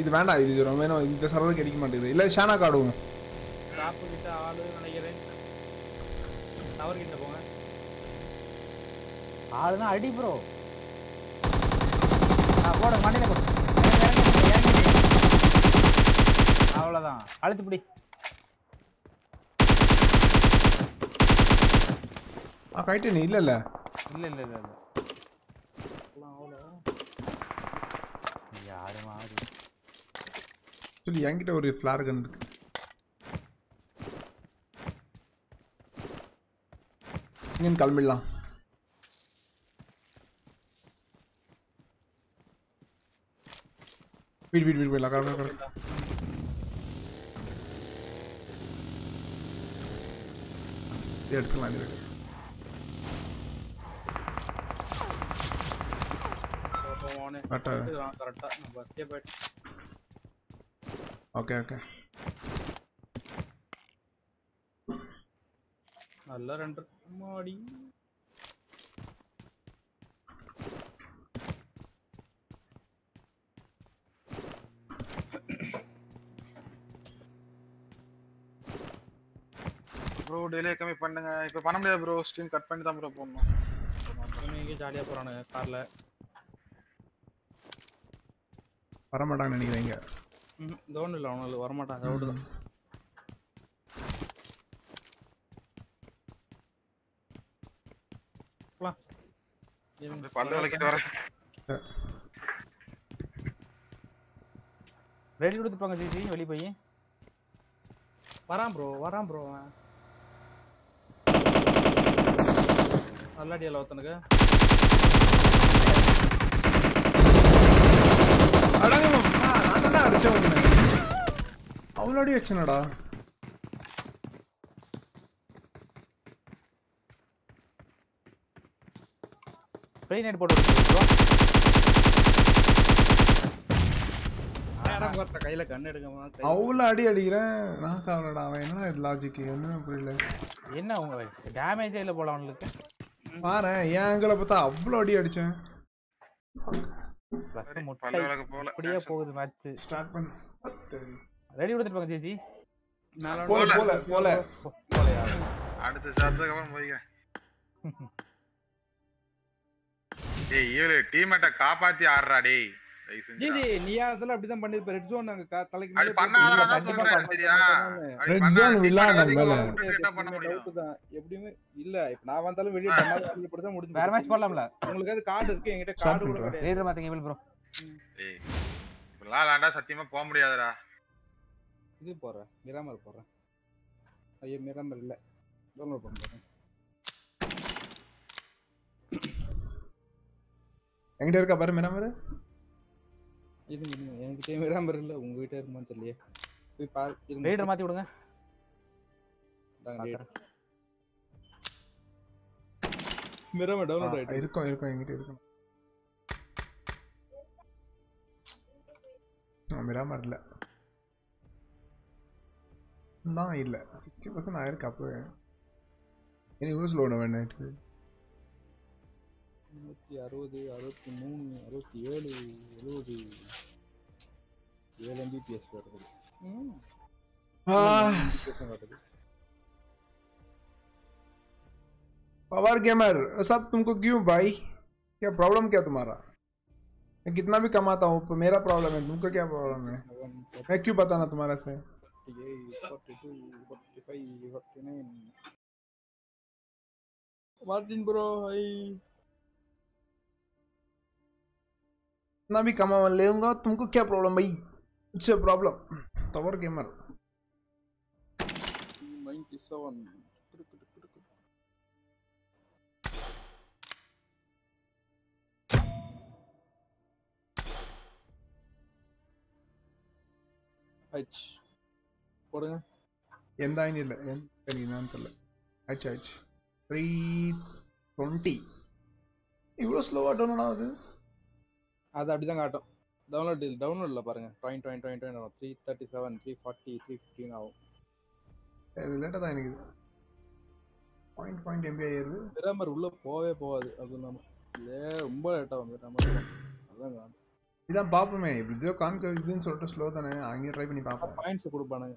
இது வேண்டாம், இது ரொம்ப வேணும், இந்த சர்வர் கிடைக்க மாட்டேங்குது. இல்ல ஷானா காடுவோம், டாப் கிட்ட ஆளு நினைக்கிறேன், டவர் கிட்ட போங்க. ஆளுனா அடி bro. போடு மண்ணில போடு, அவ்வளவுதான், அழுத்து பிடி. ஆ கைட் நீ இல்ல இல்ல இல்ல இல்ல இல்ல அவ்வளோ யாரு மாரி சொல்லி என்கிட்ட ஒரு ஃபிளார் கன் இருக்கு. இன்னும் கல்மிடலாம். बीट बीट बीट पे लगा कर ये अटक ला दे तो ऑन है करेक्ट ना बस के बैठ. ओके ओके நல்ல ரெண்டு மாடி bro delay கம்மி பண்ணுங்க. இப்போ பண்ண முடியாது bro, ஸ்ட்ரீம் கட் பண்ணி தான் bro போறோம். நீங்க ஜாலியா போறானே கார்ல வர மாட்டாங்க நினைக்கிறீங்க? டோன் இல்ல அவனால வர மாட்டாங்க, அவுட் தான். பா இந்த பல்லல கிட்ட வர ரெடி கொடுத்துப்பாங்க. ஜிஜி வெளிய போய் வரான் bro, வரான் bro. அல்லாடி எல்லாம் ஒருத்தனுக்கு அவ்வளோ ஆக்ஷனடா. பிளேனேட் போட்டு கையில கண்ணு எடுக்க அவ்வளோ அடி அடிக்கிறேன் நான். காவலடா அவன் என்னடா இது லாஜிக் என்ன புரியல. என்ன உங்க டேமேஜே இல்லை போல அவனுக்கு. பாற ஏன் அங்கல பார்த்தா அவ்ளோ அடி அடிச்சேன். ப்ளஸ் பல்லவலக போல அப்படியே போகுது மேட்ச். ஸ்டார்ட் பண்ணு. ரெடி கொடுத்துட்டு பாங்க ஜிஜி. நாளோட போல போல போல போலயா. அடுத்த ஷாட்ல கவர போயிங்க. டேய் இவளே டீமேட்ட காப்பாத்தி ஆடுறா டேய். ஜிஜி நியாயத்துல அப்படி தான் பண்ணிருப்ப. ரெட் ஜோன் அங்க தலைக்கு மேல பண்ணாதடா நான் சொல்றேன் சரியா. ரெட் ஜோன் வில்லான மேல என்ன பண்ண முடியும் எப்படியும் இல்ல. இப்ப நான் வந்தாலும் வெளிய டமால் பண்ணி போடுதா முடிஞ்சு வேற மேட்ச் போடலாம்ல. உங்களுக்கு அது கார்டு இருக்கு, என்கிட்ட கார்டு கூட இல்ல. ரீடர் மாத்தங்க இவள் bro. ஏய் புல்லாலாண்டா சத்தியமா போக முடியாதடா. இது போறேன் மிராமர் போறேன். ஐயோ மிராமர் இல்ல டவுன்லோட் பண்றேன். எங்க இருக்கா பாரு மிராமர். இது எனக்கு கேமரா நம்பர் இல்ல, உங்க கிட்ட இருக்குமான்னு தெரியல. போய் பாரு ரீடர் மாத்தி விடுங்க. மிரம டவுன்லோட் ஆயிடுச்சு. இருக்கும் இருக்கும் என்கிட்ட இருக்கும். மிரம இல்ல நான் இல்ல 60% ஆயிருக்கு. அப்போ என்ன யூஸ் லோட் ஆன நைட்க்கு 160 63 67 70 mbps வருது. पावर गेमर सब तुमको क्यों भाई, क्या प्रॉब्लम क्या तुम्हारा? मैं कितना भी कमाता हूँ तो मेरा प्रॉब्लम है, तुमको क्या प्रॉब्लम है? मैं क्यों बताना तुम्हारा से. Martin bro hi. ना भी कमा लेगा, तुमको क्या प्रॉब्लम भाई? उससे प्रॉब्लम पावर गेमर H போடுங்க. எந்த ஆயின் இல்ல, என்னன்னு தெரியல. H H 320. இவ்ளோ ஸ்லோவா டவுன் ஆகுது. அது அப்படி தான் காட்டும். டவுன்லோட் இல்ல, டவுன்லோட்ல பாருங்க. 20 337 340 315 ஆகும். அது லேட்டா தான் நிக்குது. பாயிண்ட் பாயிண்ட் எம்பி ஏறுது. திரும்ப உள்ள போவே போவாது. அது நம்ம லே ரொம்ப லேட்டா வந்து நம்ம அதான் காட்டும். இதான் பாப்பமே. இப்படியோ கான்கர்வ் இதுன்னு சொல்லிட்டு ஸ்லோ தானே. அங்க ட்ரை பண்ணி பாப்போம். பாயிண்ட்ஸ் கொடுப்பானுங்க.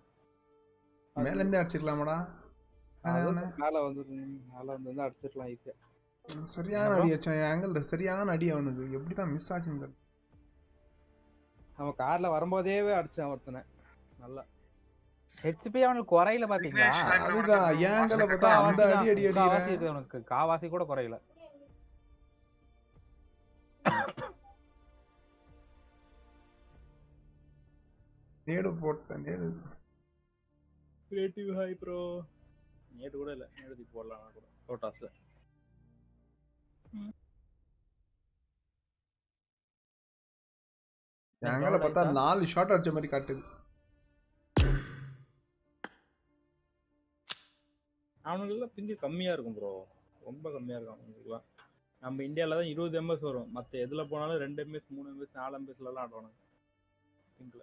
மேல இருந்து அடிச்சிரலாம்டா. மேல வந்து அடிச்சிரலாம் ஈஸியா. சரியான அடி அடிச்சான். ஆங்கிள்ல சரியான அடி அவனுக்கு. எப்படி தான் மிஸ் ஆச்சுன்னு. அவன் கார்ல வரும்போதேவே அடிச்சான் ஒருத்தனை. நல்லா ஹெச்பி அவனுக்கு குறையில பாத்தீங்களா? அதுதான் ஆங்கிள்ல பார்த்தா அந்த அடி அடி அடி அவனுக்கு காவாசி கூட குறையில. நேடு போட்டேன். நேடு கிரியேட்டிவ் ஹை ப்ரோ. நேடு கூட இல்ல. நேடுதி போடலாம் கூட. லோட்டாஸ்ல யாங்கல பார்த்தா 4 ஷாட் அடிச்ச மாதிரி காட்டுது. அவனுக்குள்ள பிஞ்சு கம்மியா இருக்கும் ப்ரோ. ரொம்ப கம்மியா இருக்கும் அவனுக்குலாம். நம்ம இந்தியால தான் 20 எம்எஸ் வரும். மத்த எதுல போனாலும் 2 எம்எஸ் 3 எம்எஸ் 4 எம்எஸ்ல எல்லாம் ஆடுவானுங்க. பிங்க்ல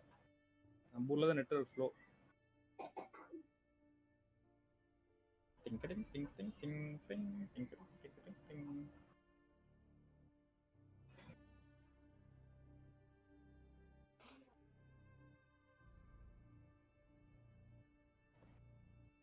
நம்ம ஊர்ல தான் network slow. Ding ding ding ding ding ding ding ding டிங்.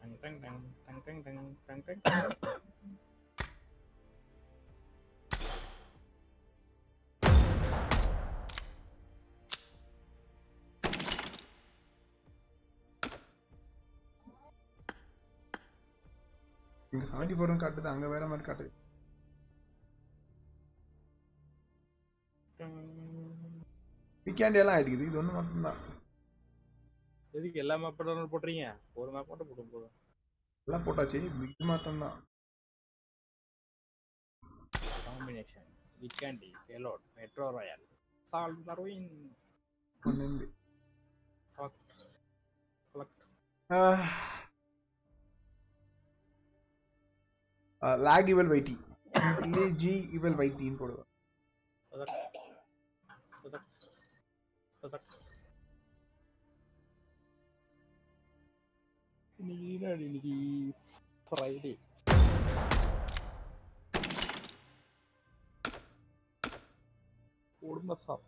டங் டங் டங் டங் டங் டங் டங் டங். இங்க 74 காட்டுது, அங்க வேற மாதிரி காட்டுது. வீக்கெண்ட் எல்லாம் ஆயிடுது. இது ஒண்ணு மட்டும் தான். எதுக்கு எல்லா மேப் டவுன்லோட் போட்றீங்க? ஒரு மேப் மட்டும் போடு போடு. எல்லாம் போட்டாச்சு. இது மட்டும் தான் combination. Weekend payload Metro Royale சால்வ் தருவின் கொண்டு collect. lag evil yt lag evil yt ன்னு போடுங்க. இன்னைக்கு ஃப்ரைடே. ஓடுமா சார்?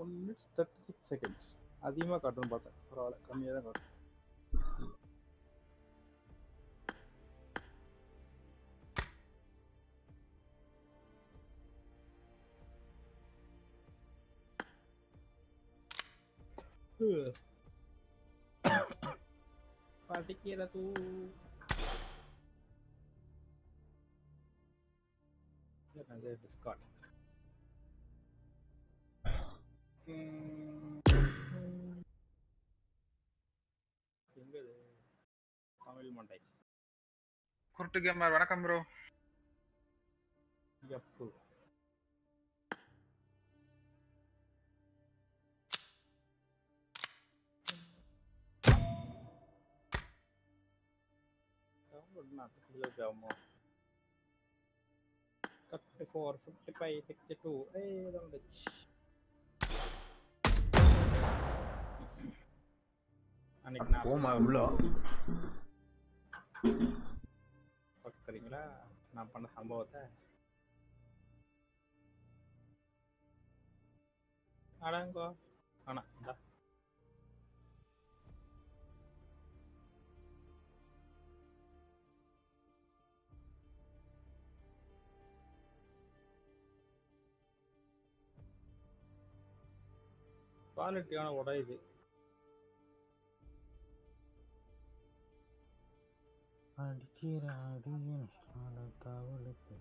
One minute 36 seconds. அதிகமா காட்டணும் பார்த்தேன். பரவாயில்ல, கம்மியா தான் காட்டும். பாதிக்கிற தூ அந்த டிஸ்கார்ட். எங்கது தமிழ் மண்டை குர்ட்டு கேமர். வணக்கம் bro. யப்பு look down more 34 55 62 hey down the anik na oh my ullo pakkaringala நான் பண்ண சம்பவத்தை. ஆனாங்கோ ஆனா குவாலிட்டியான உடையுது. அடிக்கிற அடியின் தவளுக்கு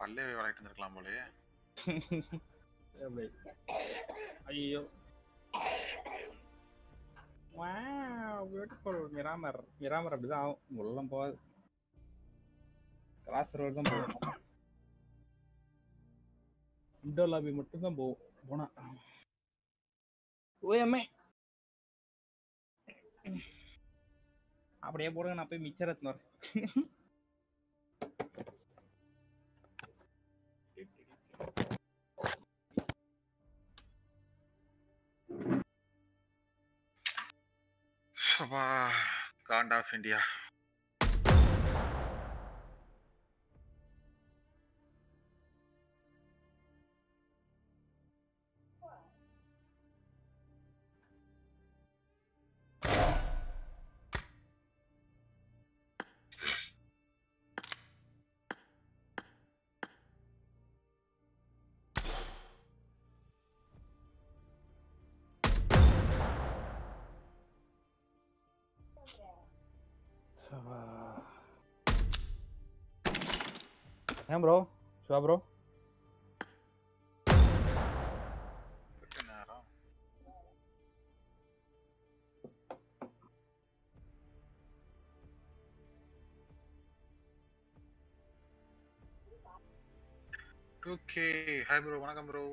பல்லே விளையாட்டு இருக்கலாம் போலயே. ஐயோ பியூட்டிஃபுல் மிராமர் மிராமர் அப்படிதான் ஆகும். உள்ளம் போகாது, கிராஸ் ரோடு தான் போகும். இண்டோ லாபி மட்டும்தான் போகும். போனா ஓயம்மே அப்படியே போடுங்க. நான் போய் மிச்சர் எடுத்துன்னு வரேன். God of India. ஏன் bro Siva bro okay hi bro வணக்கம் ப்ரோ.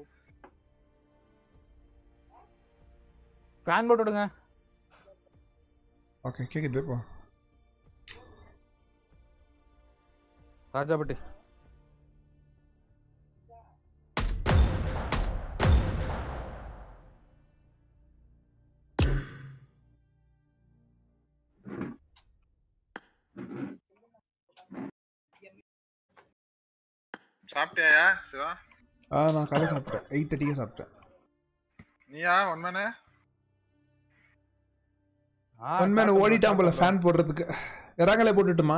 ஃபேன் போட்டு விடுங்க. ஓகே கேக்குது ப்ரோ. ராஜாபட்டி சாப்பிட்டியா சிவா? நான் காலை சாப்பிட்டேன், 8:30 சாப்பிட்டேன். நீயா ஒன்மேனே? ஒன்மேன் ஓடிட்டான் போல ஃபேன் போடுறதுக்கு. இறங்கல போட்டுட்டுமா?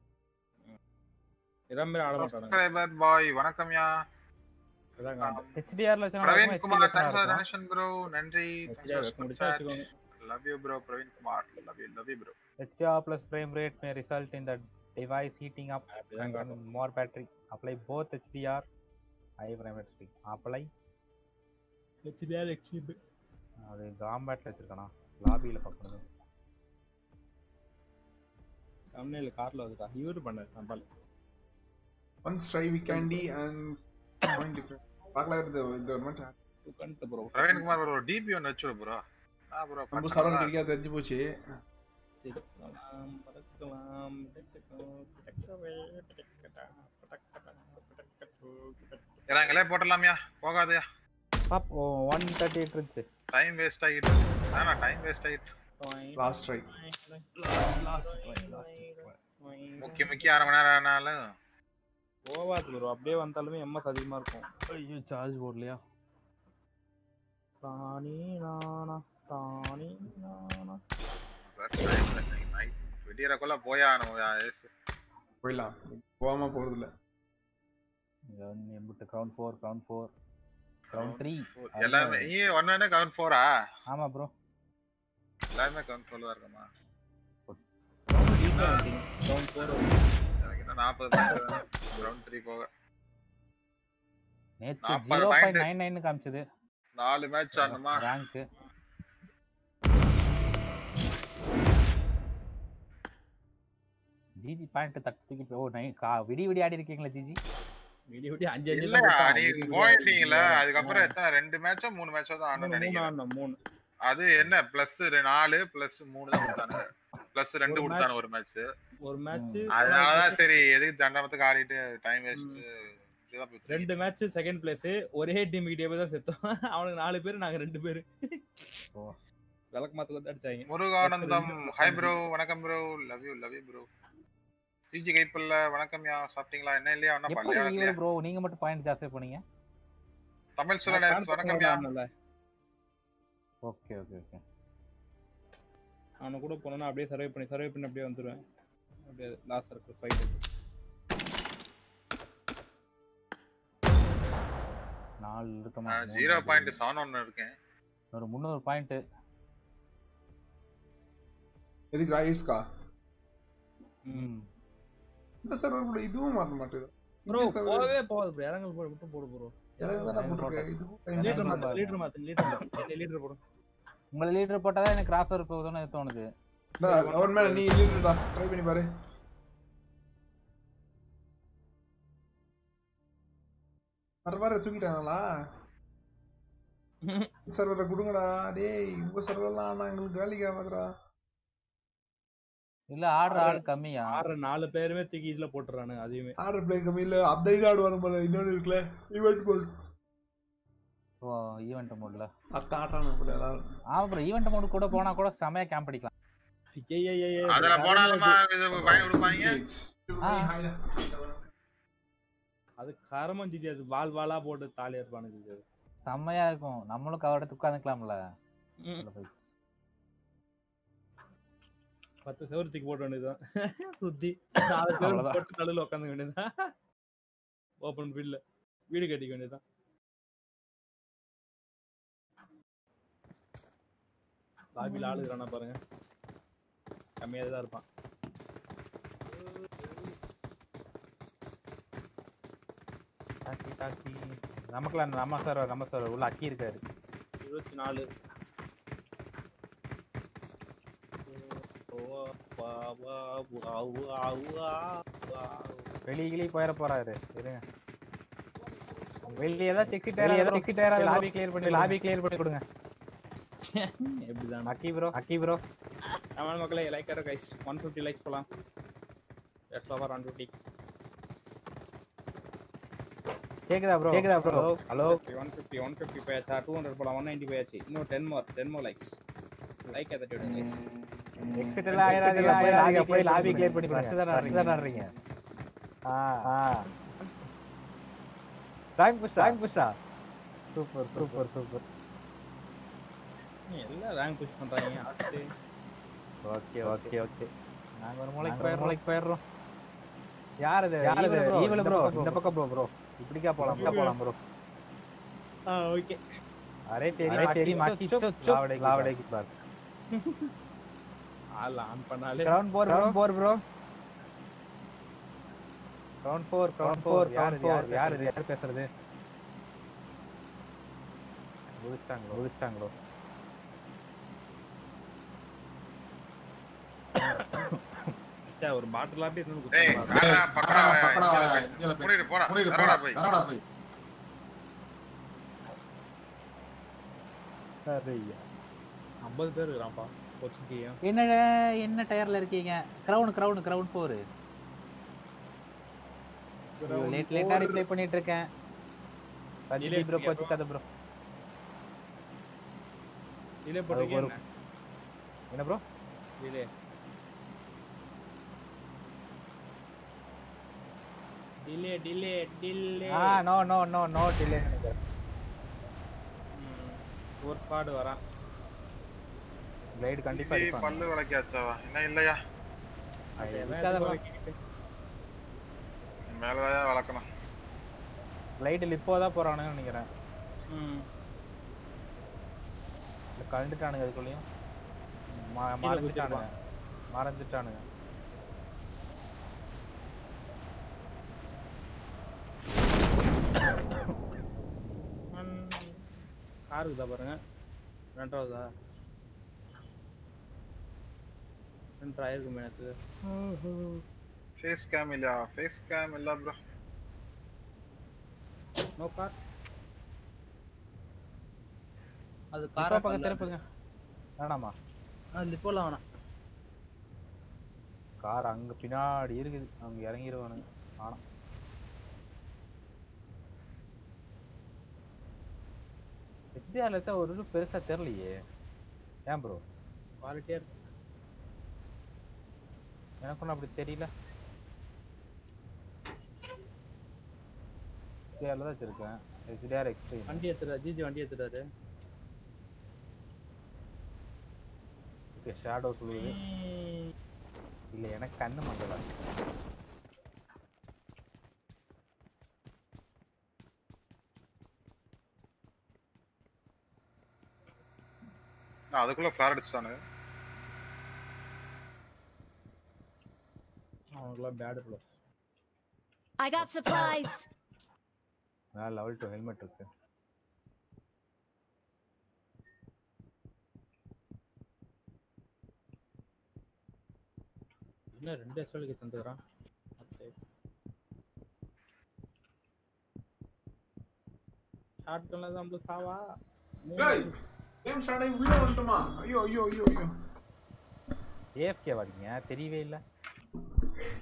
இறா மாதிரி ஆட மாட்டாங்க. சப்ஸ்கிரைபர் பாய் வணக்கம் யா. அதான் HDR ல வச்சா Praveen Kumar sir donation bro. நன்றி. Love you bro Praveen Kumar. Love you bro. HDR plus frame rate may result in the device heating up and more battery. Apply both HDR high frame rate speed. Apply HDR exhibit. அது காம்பேட்ல வச்சிருக்கானா? லாபில பார்க்கணும். Thumbnail கார்ல வந்துடா. இவர் பண்ண தம்பால். One strive candy and point different. பார்க்கல இந்த ஒரு மாட்ட. டு கண்ட bro. Praveen Kumar bro DP ஒன்னு வெச்சு ப்ரோ. ப்ரோ நம்ம சரவண கிட்ட தெரிஞ்சு போச்சு. சரி நாம் பதக்கலாம் இறங்கலே போடலாம்யா. போகாதயா. பாப் 138 இருந்துச்சு. டைம் வேஸ்ட் ஆயிடுச்சு. நானா டைம் வேஸ்ட் ஆயிடுச்சு. லாஸ்ட் ட்ரை ஓகே முக்கிய அரமனானால ஓவாது ப்ரோ. அப்படியே வந்தாலுமே எம்எஸ் அதிகமா இருக்கும். ஐயோ சார்ஜ் போடலையா? தானி நானா தானி நானா வெடியறக்கல போயா நம்ம எஸ் போலாம். போகாம போறது இல்ல. நான் எம்பட்ட கவுண்ட் 4 கவுண்ட் 4 கவுண்ட் 3 எல்லாமே ஏ ஒண்ணே கவுண்ட் 4 ஆ? ஆமா ப்ரோ எல்லாமே கவுண்ட் 4 வருமா? கவுண்ட் 4 எனக்கு 40 கவுண்ட் 3 போக நேத்து 0.99 காமிச்சது. 4 மேட்ச் ஆனமா? ரேங்க் ஜிஜி பாயிண்ட் தட்டி ஓ விடி விடி ஆடி இருக்கீங்களா ஜிஜி? விடி விடி 5 5 இல்ல நீங்க போயிட்டீங்கல. அதுக்கு அப்புறம் எத்தனை 2 மேட்சோ 3 மேட்சோ தான் ஆனோம் நினைக்கிறேன். 3 அது என்ன +4 +3 தான் கொடுத்தாங்க. +2 கொடுத்தாங்க ஒரு மேட்ச். அதனால தான் சரி எதுக்கு தண்டமத்துக்கு ஆடிட்டு டைம் வேஸ்ட். ரெண்டு மேட்ச் செகண்ட் பிளேஸ் ஒரே டீம் கிட்டயே தான் செத்தோம். அவங்களுக்கு 4 பேர் நாங்க 2 பேர். ஓ வெலக்கு மாத்துக்கு வந்து அடிச்சாங்க. முருகானந்தம் ஹாய் bro வணக்கம் bro love you bro. சிஜி கைப்பல்ல வணக்கம்யா சாப்பிட்டீங்களா என்ன இல்லையா என்ன பண்ணல நீங்க bro நீங்க மட்டும் பாயிண்ட் ஜாஸ்தி போனீங்க. தமிழ் சுரேஷ் வணக்கம்யா. ஓகே ஓகே ஓகே நான் கூட போறேனா அப்படியே சர்வே பண்ணி அப்படியே வந்துருவேன். அப்படியே லாஸ்ட் சர்க்கிள் ஃபைட் இருக்கு. 4 இருக்குமா? 0.71 இருக்கேன். ஒரு 300 பாயிண்ட் எது கிரைஸ்கா? இந்த சர்வர் கூட இதுவும் மாத்த மாட்டேது bro. போவே போகுது bro. இறங்க போட்டு போடு bro. இறங்க தான் போடுங்க. இது லீடர் போடு. உங்க லீடர் போட்டா தான் எனக்கு கிராஸ் ஓவர் போகுதுன்னு தோணுது. ஒரு மேல நீ லீடர் தான் ட்ரை பண்ணி பாரு. சர்வரை தூக்கிட்டாங்களா? சர்வரை குடுங்கடா டேய். உங்க சர்வர்லாம் நான் உங்களுக்கு வேலைக்கு ஆவறா இல்ல ஆறு ஆளு கம்மியா? ஆறு 4 பேருமே தூக்கி இதுல போட்டுறானுங்க. அதுமே ஆறு ப்ளே கம்மி இல்ல. அப்டேட் கார்டு வரும் போல இன்னொரு இருக்குல ஈவென்ட் மோட். ஓ ஈவென்ட் மோட்ல அத ஆட்டானு கூட ஆமா bro. ஈவென்ட் மோட் கூட போனா கூட சமயா கேம் அடிக்கலாம். ஐயய்யய்ய அதல போனாலுமா இது பயன் உடுவாங்க. அது காரமம் ஜிஜி அது வால் வாலா போட்டு தாளி ஏற்பானு ஜிஜி சமயா இருக்கும். நம்மளும் கவர்ட் உட்கார்ந்துக்கலாம்ல. பத்த செவர்த்துக்கு போட வேண்டியதுதான். சுத்தி நாலு பேர் போட்டு நடுல உட்கார்ந்து வேண்டியதுதான். ஓபன் ஃபீல்ட்ல வீடு கட்டிக்க வேண்டியதுதான். லாபில ஆளு ரானா பாருங்க கம்மியா தான் இருப்பான். டாக்கி டாக்கி நமக்குலாம் நம்ம சார் உள்ள அக்கி இருக்காரு. 24 வெளியிலே போயிர போறாரு. இருங்க வெளியில ஏதா செக்ஸி டயரா லாபி கிளியர் பண்ணி கொடுங்க. எப்படிதான் அக்கி bro நம்ம மக்களே லைக் கரோ गाइस 150 லைக்ஸ் போலாம். எட்ல ஓவர் 150 கேக்குதா bro ஹலோ 150 பேச்சா 200 போலாம் 190 பேச்சு இன்னும் 10 more லைக்ஸ் லைக் அத தேடுங்க गाइस. எக்ஸிட்ல ஆயிராதீங்க போய் லாபி கிளியர் பண்ணி ரஷிதா நடுறீங்க. ரேங்க் புஷா சூப்பர் எல்லா ரேங்க் புஷ் பண்றாங்க. ஓகே நாங்க ஒரு மூளைக்கு போயிரோம். யார் இது ஈவல bro இந்த பக்கம் bro இப்படிக்கா போலாம் bro. ஓகே அரே தேரி மாட்டி லாவடேக்கு பார் ஆல ஆன் பண்ணாலே ரவுண்ட் 4 bro. ரவுண்ட் 4 யார் பேசுறது? ஓடிஸ்டாங்களோ டேய் ஒரு பாட்டில் அப்படியே இருந்து குத்து. டேய் பக்கடா போடா போய் சரியா 50 பேர் இருக்கான்பா. என்ன டயர்ல இருக்கீங்க? கிரவுண்ட் 4 லேட்டா ரிப்ளை பண்ணிட்டு இருக்கேன். சஜிலி bro பச்சக்கத bro டிலே போடுங்க. என்ன bro delay delay delay delay no delay நினைக்கிறேன். ஒரு ஸ்குவாட் வரான். ரைட் கண்டிப்பா இருப்பான். பல்லு வளைக்காச்சாவா என்ன இல்லையா? அத மேலயா வளைக்கணும். ரைட் லிப்போதா போறானேன்னு நினைக்கிறேன். கண்டுட்டானுங்க அதுக்குள்ளேயும் மறந்துட்டானுங்க. காருக்குதா பாருங்க. 2வது ட்ரை இருக்கு மேனது. فيس كامل يا فيس كامل. لا بروح نو كار அது கார பக்கத்துல போங்க. வேணாமா அது போலாம் வேணாம். கார் அங்க பின்னாடி இருக்குது. அவங்க இறங்கிடுவானுங்க. ஆனா HDR லட்ட ஒரு பெருசா தெரியலையே. ஏன் bro? குவாலிட்டியா இருக்கு. எனக்கு ஒண்ணு அப்படி தெரியல. HDR லதா வச்சிருக்கேன். HDR Extreme. வண்டி ஏத்துறா ஜிஜி வண்டி ஏத்துறாரு. ஓகே ஷேடோ சொல்லுது. இல்ல எனக்கு கண்ணு மங்கல. நான் அதுக்குள்ள ஃப்ளார் அடிச்சானே. அவங்கள பேட் ப்ளஸ். I got supplies. நான் லெவல் 2 ஹெல்மெட் இருக்கு. என்ன ரெண்டு எஸ்எல்கே தந்துறான். ஓகே. ஷாட் கன்ல நம்ம சாவா. டேய், கேம் ஸ்டார்ட் ஆயி உள்ள வந்துட்டமா. ஐயோ ஐயோ ஐயோ ஐயோ. AFK வரீங்க தெரியவே இல்ல.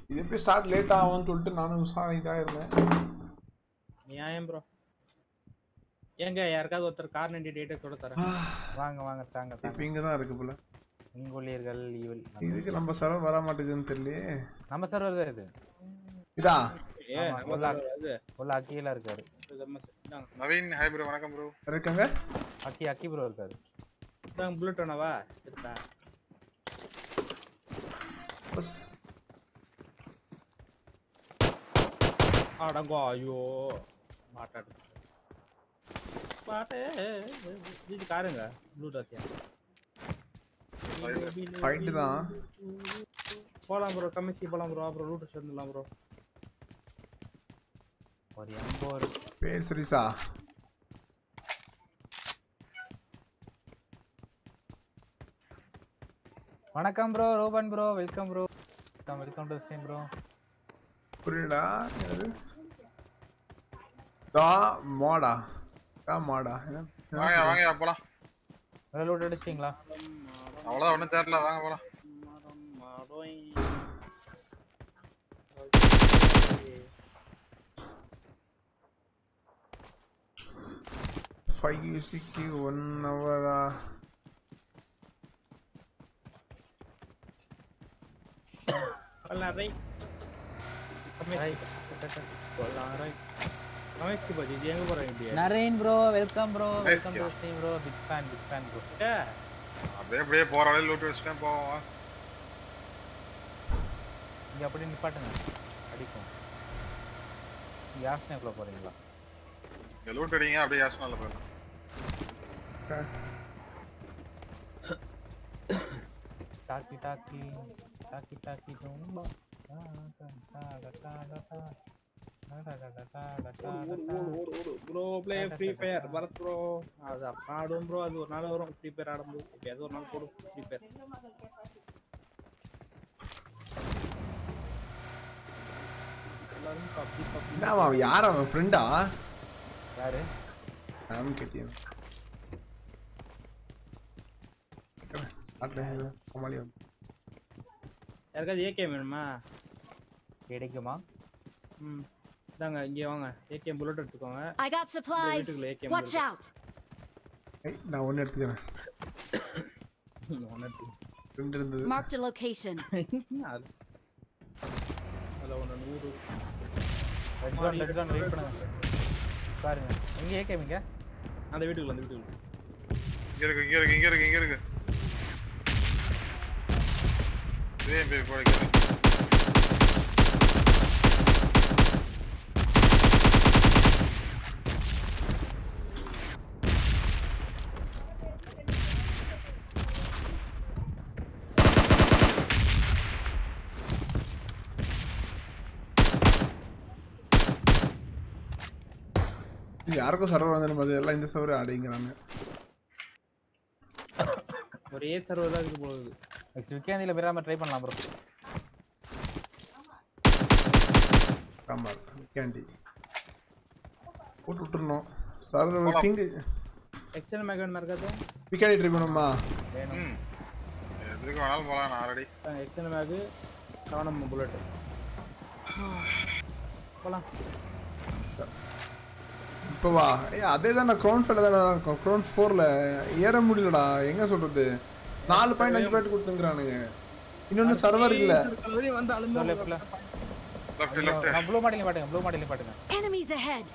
இது எப்படி ஸ்டார்ட் லேட் ஆகும் சொல்லிட்டு நானும் உசாரியா இருந்தேன். நியாயம் bro. எங்க யார்காவது ஒருத்தர் கார் 98 தொட தரேன். வாங்க வாங்க தாங்க தாங்க. இங்க தான் இருக்கு போல. இங்கோலியர்கள் ஈவில் இதுக்கு நம்ம சர்வர் வர மாட்டேங்குதுன்னு தெரியல. நம்ம சர்வர் தான் இது. இதா ஏ நம்ம இது கொள்ள அக்கியலா இருக்காரு. நவீன் ஹாய் bro வணக்கம் bro. இருக்கங்க அக்கி bro இருக்காரு. நான் புல்லட் ஆனவா செத்தா. பஸ் ஆடங்கோ ஐயோ மாட்டே இது காரங்க புல்லட்யா ஃபைட் தான். போலாம் bro கமிசி போலாம் bro அப்புறம் ரூட் செல்லலாம் bro. ஒரு எம்போர் பேசரிசா வணக்கம் bro ரோபன் bro welcome bro welcome to the stream bro. புரியலடா இது டா மாடா வாங்க வாங்க போலாம். வேற லூட் அடிச்சிட்டீங்களா? அவ்வளவுதான் ஒண்ணு தெரியல. வாங்க போலாம். ஃபைசிக்கு 1 ஹவரா பல்லாரை கமேஷ் பல்லாரை கமேஷ் கி பஜி எங்க போறீங்க? Naren bro welcome bro welcome to stream bro. Big fan bro. அப்படியே அப்படியே போறானே லூட் வச்சிட்டேன் போவோம். இங்க அப்படியே நிப்பாட்டுங்க அடிக்கும். யாஸ்னேக்குள்ள போறீங்களா? இங்க லூட் அடிங்க அப்படியே யாஸ்னால போறோம். டாக்கி டாக்கி டாக்கி டாக்கி ரொம்ப டா டா டா bro play free fire bharat bro ad aadum bro ad oru naal varum free fire aadum bro edho oru naal podu free fire na va yaar avan friend ah yaar naam ketiyam adha somaliya yarga ak venuma kedaikuma தாங்க இங்க வாங்க. AK bullet எடுத்துக்கோங்க. I got supplies. Watch out. ஏய் நான் ஒண்ணே எடுத்துக்கறேன். ஒண்ணே எடுத்து. Mark the location. அல ஒண்ணே 100. ரெட் ஜோன் வெயிட் பண்ணுங்க. பாருங்க. இங்க ஏகே இங்க. அந்த வீட்டுக்குள்ள அந்த வீட்டுக்குள்ள. இங்க இருக்கு இங்க இருக்கு இங்க இருக்கு இங்க இருக்கு. ஏய் பேய் போடா. யாருக்கும் சர்வர் வந்தேன்னு பாத்து எல்லாம் இந்த சர்வர் ஆடிங்கறாங்க. ஒரே சர்வர் தான் இருக்கு போகுது. நெக்ஸ்ட் வீக்கெண்ட்ல வேற மாதிரி ட்ரை பண்ணலாம் bro. Come on, candy. What to know? Sir, ping. Excel magan marga the. We can it ribbon ma. Everyone all bola na already. Excel magu. Kavanam bullet. Bola. Papa. Yeah, that is na crown fella na crown four la. Yeram mudi la. Enga soto the. 4.5 point kuduthungranaga. Innonu server illa. Left. Blow madile patenga. Blow madile patenga. Enemies ahead.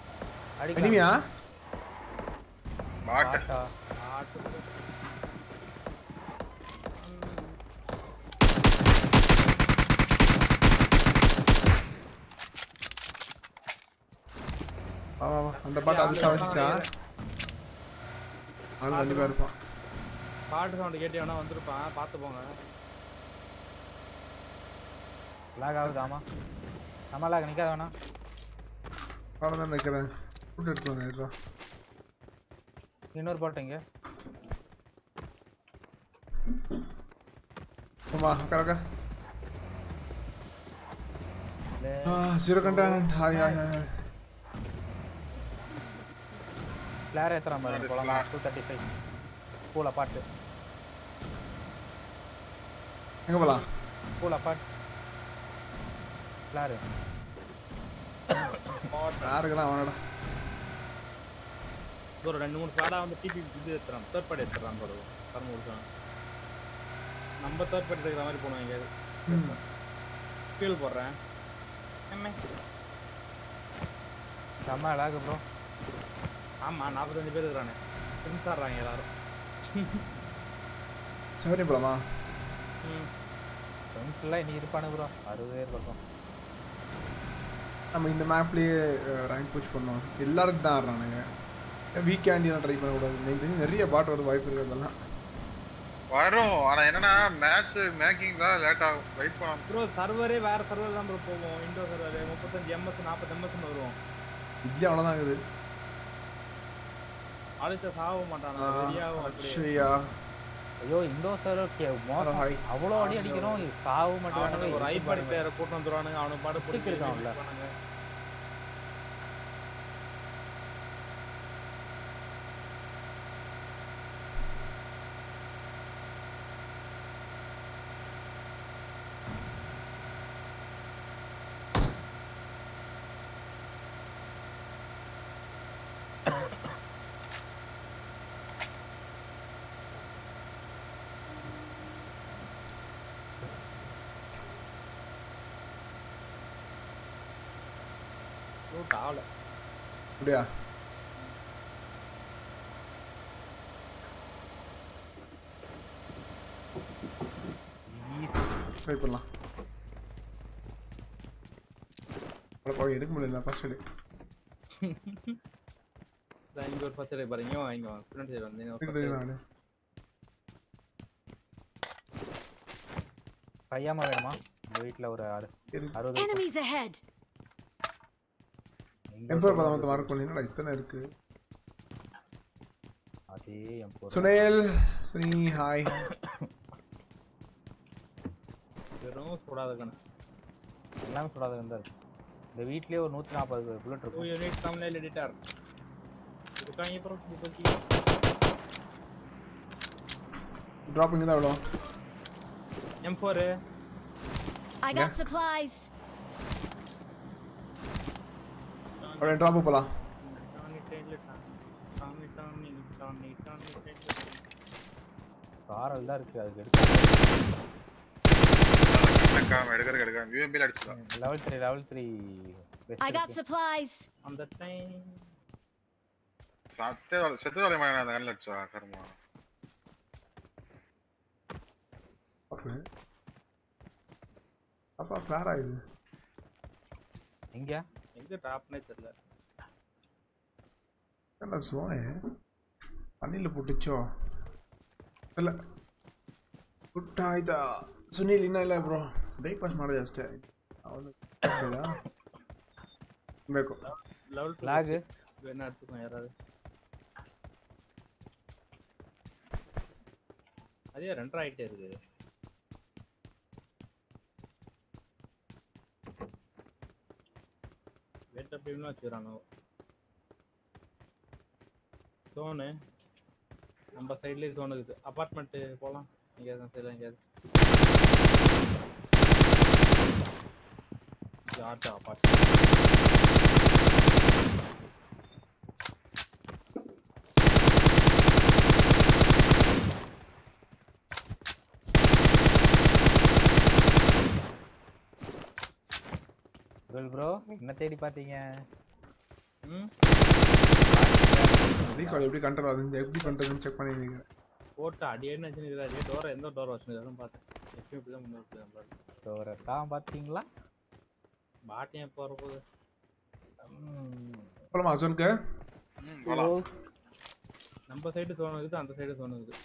Enemy ah. Bart. And the part of the sound is charged. I'm the part on the gate. I'm on the path of the lag out. I'm a lag. I'm a lag. I'm a lag. இன்னொரு போட்டீங்க சும்மா கரக zero content hi hi hi player ஏத்துற மாதிரி போலாம் 235 போல bot எங்க போலாம் போல பாட் ப்ளேயர் பாட் யாருக்குலாம் அவனடா Third party number third party feel for bro. I'm an other than the better runner. Things are running around. Sorry, Brahma. Don't lie near Panabra. I mean, the map play rank push for no. It larked down running. We can't try to get a part of the wiper. Why do I match making the latter? Wait for the server. Server number 4 Windows server. Gemmas and half of them. All it is how Matana. Yo, Windows server. How would you know? How much right by the airport on the running out of part of the ticket. Yeah. Try it. Enemies ahead. M4 पता तुम्हारा कौन है ना इतना रख आधे M4 Sunil सुनी हाय रोंग थोड़ा देखना नाम थोड़ा देखना दर डेविड ले और नोट ना पास बुलेट रखो यूनिट सामने एडिटर रुका ये पर ड्रॉप नहीं था वाला M4 है I got supplies Alright, drop up, pala. Level 3. I got supplies. On the time. Okay. The top net tell us why Anil put it show tell put aida Sunil inna illa bro breakfast madade aste avana meko level lag venna aduthu yaradu adhe render aite irukku டீம்ல வச்சிரானோ. சோனே நம்ம சைடுல zone இருக்கு. Apartment போலாம். இங்க தான் சைடுல எங்க. யார்டா apartment. Well bro, என்ன தேடி பாத்தீங்க? ம் ரீகால் எப்படி கண்ட்ரோல் ஆகுது? எப்படி பண்றதுன்னு செக் பண்ணிட்டீங்க. போட் அடியேன்னு நினைக்கிறா. டோர் எந்த டோர் வச்சிருக்கானு பார்த்தேன். எப்பவும் இப்படி தான் முன்னாடி நம்ம டோர் தான் பாத்தீங்களா? பாட்டியே போற போது. போலாம் அசன்கே. போலாம். நம்ம சைடு சோன் இருக்குது, அந்த சைடு சோன் இருக்குது.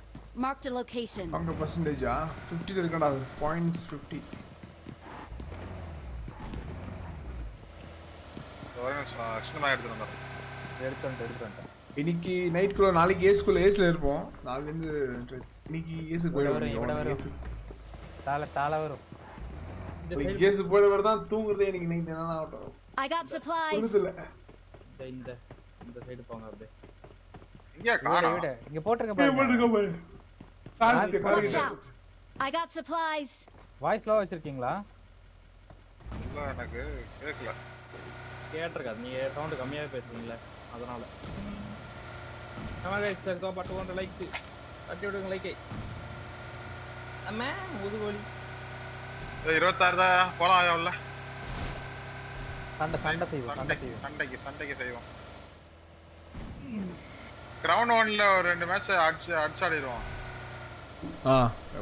Marked a location. 100% ah 50 irukanda points 50. Orange action maayirudhu namma. Edutanda. Iniki night kulla naaliki ace kulla ace la irpom. Naal indu iniki ace poiduvaru. Thala varum. Inda ace poiduvaru dhaan thoongurudhu iniki night enna avadhu. I got supplies. Inda side ponga abbe. Inga kaara inga potrunga paaru. Watch out! I got supplies. Voice low வச்சிருக்கீங்களா? இல்ல எனக்கு கேட்கல. கேட்றீங்க நீ sound கம்மியா பேசுறீங்களா? அதனால. Comrade sir தோ but 200 likes. தட்டி விடுங்க லைக். அம்மா ஊதுகோலி. 26 தான் போலாம் யாவல்ல. சண்டைக்கு செய்வோம். கிரவுண்ட் 1ல ஒரு ரெண்டு மேட்ச் அடிச்சாடிடுவோம். ஆ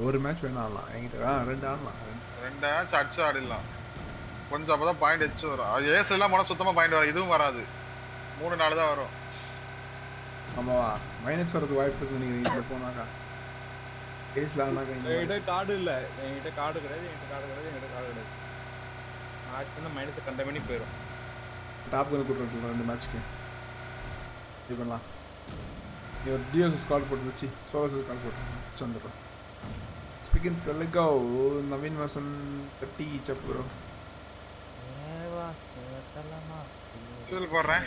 ஒரு மேட்ச் வேணாம்லாம் என்கிட்ட ரெண்டு ஆடலாம் ரெண்டு மேட்ச் அடிச்சு ஆடலாம் கொஞ்சம் அப்பதான் பாயிண்ட் எச்சு வரும் ஏஸ் எல்லாம் மன சுத்தமா பாயிண்ட் வராது இதுவும் வராது 3 4 தான் வரும் ஆமாவா மைனஸ் வரது வாய்ப்பு இருக்கு நீங்க இங்க போனாக்கா ஏஸ்லானா என்கிட்ட கார்டு இல்ல என்கிட்ட கார்டு கிடையாது ஆச்சுன்னா மைனஸ் கண்ட பண்ணி போயிடும் டாப் கன் குடுறோம் ரெண்டு மேட்ச்க்கு இது பண்ணலாம் your DOS call port which source call port chandra speaking telugu navin vasan 30 chapro eva telama sul porren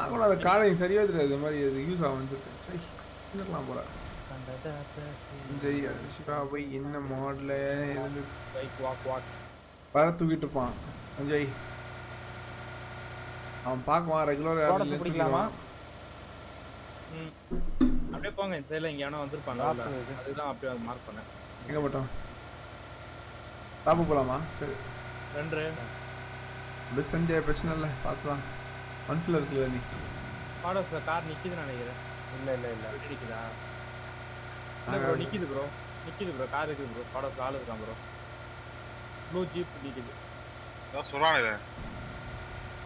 agora the call seriya idra idha mari use avundhuchu chai innalam pora injai shiva boy inna mode la irundhu bike walk parathukittuppan anjai हम पाक वहां regular यार पिடிக்கலாமா அப்படியே போங்க சைடுல எங்கயானோ வந்திருப்பாங்க அதுதான் அப்படியே மார்க் பண்ணேன் எங்க போறோம் தாப்பு போலாமா சரி ரெண்டு விசந்தே பிரச்சனை இல்ல பாக்கலாம் மனசுல இருக்குல நீ ஆடோஸ் கார் நிக்குதுன்னு நினைக்கிறேன் இல்ல நிக்குதா ப்ரோ நிக்குது ப்ரோ கார் இருக்கு ப்ரோ ஆடோஸ் கால் இருக்கா ப்ரோ ப்ளூ ஜீப் நிக்குது நான் சுறானே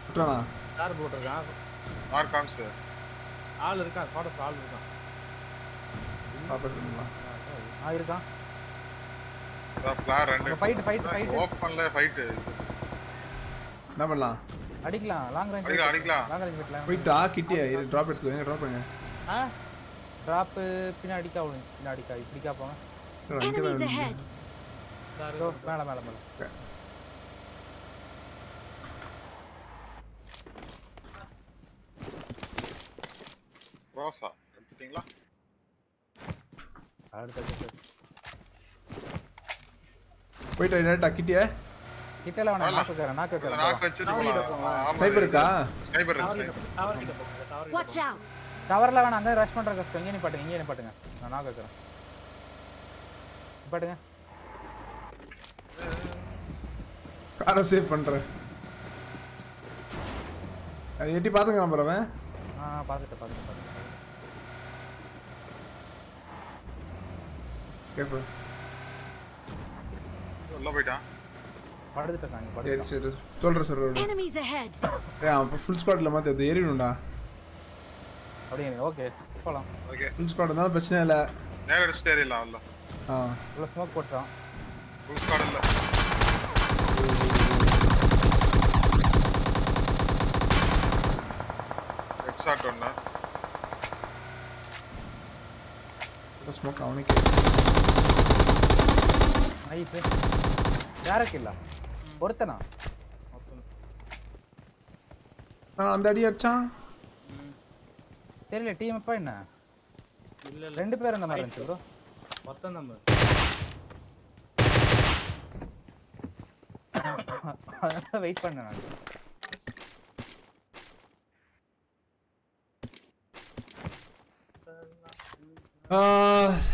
உட்காரா யார் போட்டுறான் யார் காம்ஸ் ஆள் இருக்கா பாட ஆள் இருக்கா பாப்பறீங்களா ஆ இருக்கா பா ஃப்ளார் ரெண்டு ஃபைட் ஓபன்ல ஃபைட் என்ன பண்ணலாம் அடிக்கலாம் லாங் ரேஞ்ச் அடிக்கலாம் போய்டா கிட்டியா இரு டிராப் எடுத்துங்க டிராப் பண்ணுங்க ஆ டிராப் பின்னாடிக்கா இப்படிக்கா போங்க மேல ரோசா எடுத்துட்டீங்களா அடுத்து போய் டைரக்டா கிட்டியே கிட்டல وانا நாக்க வச்சிருக்கேன் சைபர் இருக்கா சைபர் இருக்கு வாட்ச் அவுட் டவர்ல وانا அங்க ரஷ் பண்ற கஷ்டம் இங்க நீ பாட்டுங்க நான் நாக்க வைக்கிறேன் பாட்டுங்க காரை சேவ் பண்றேன் ஏட்டி பாத்துங்க நான் பரவே ஆ பாத்துட்டேன் Careful. Enemies ahead. Yeah, full squad la mathe adu eriyunda. Okay. Polam. Okay. Full squad na prachana illa. Nere stair illa alla. Ah. Full smoke potta. Full squad illa. Headshot onna. Full smoke avnike. Nice. Yarakilla. Ortana. Andadi acha. Tell team up in a little pair on the marriage. What's the number? Wait for now.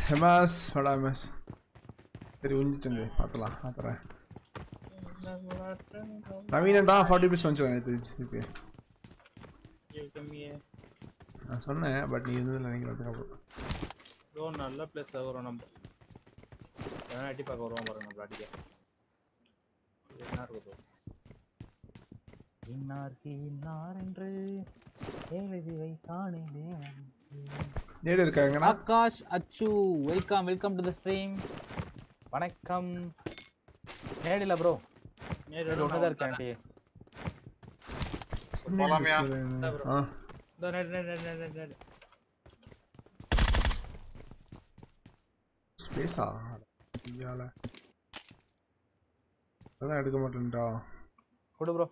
Hamas, what I miss. There you need Atla. I mean, and 40 minutes on Johnny. I don't know, but you don't know. Go on, I'll play Sago on a bloody Akash Achu, welcome to the stream. When I come, Nedilla, bro. Nedilla, no. Space out. Yalla. Adha edukka mattunda. Kodu bro.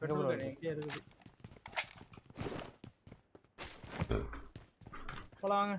Petrol edukku. Polanga.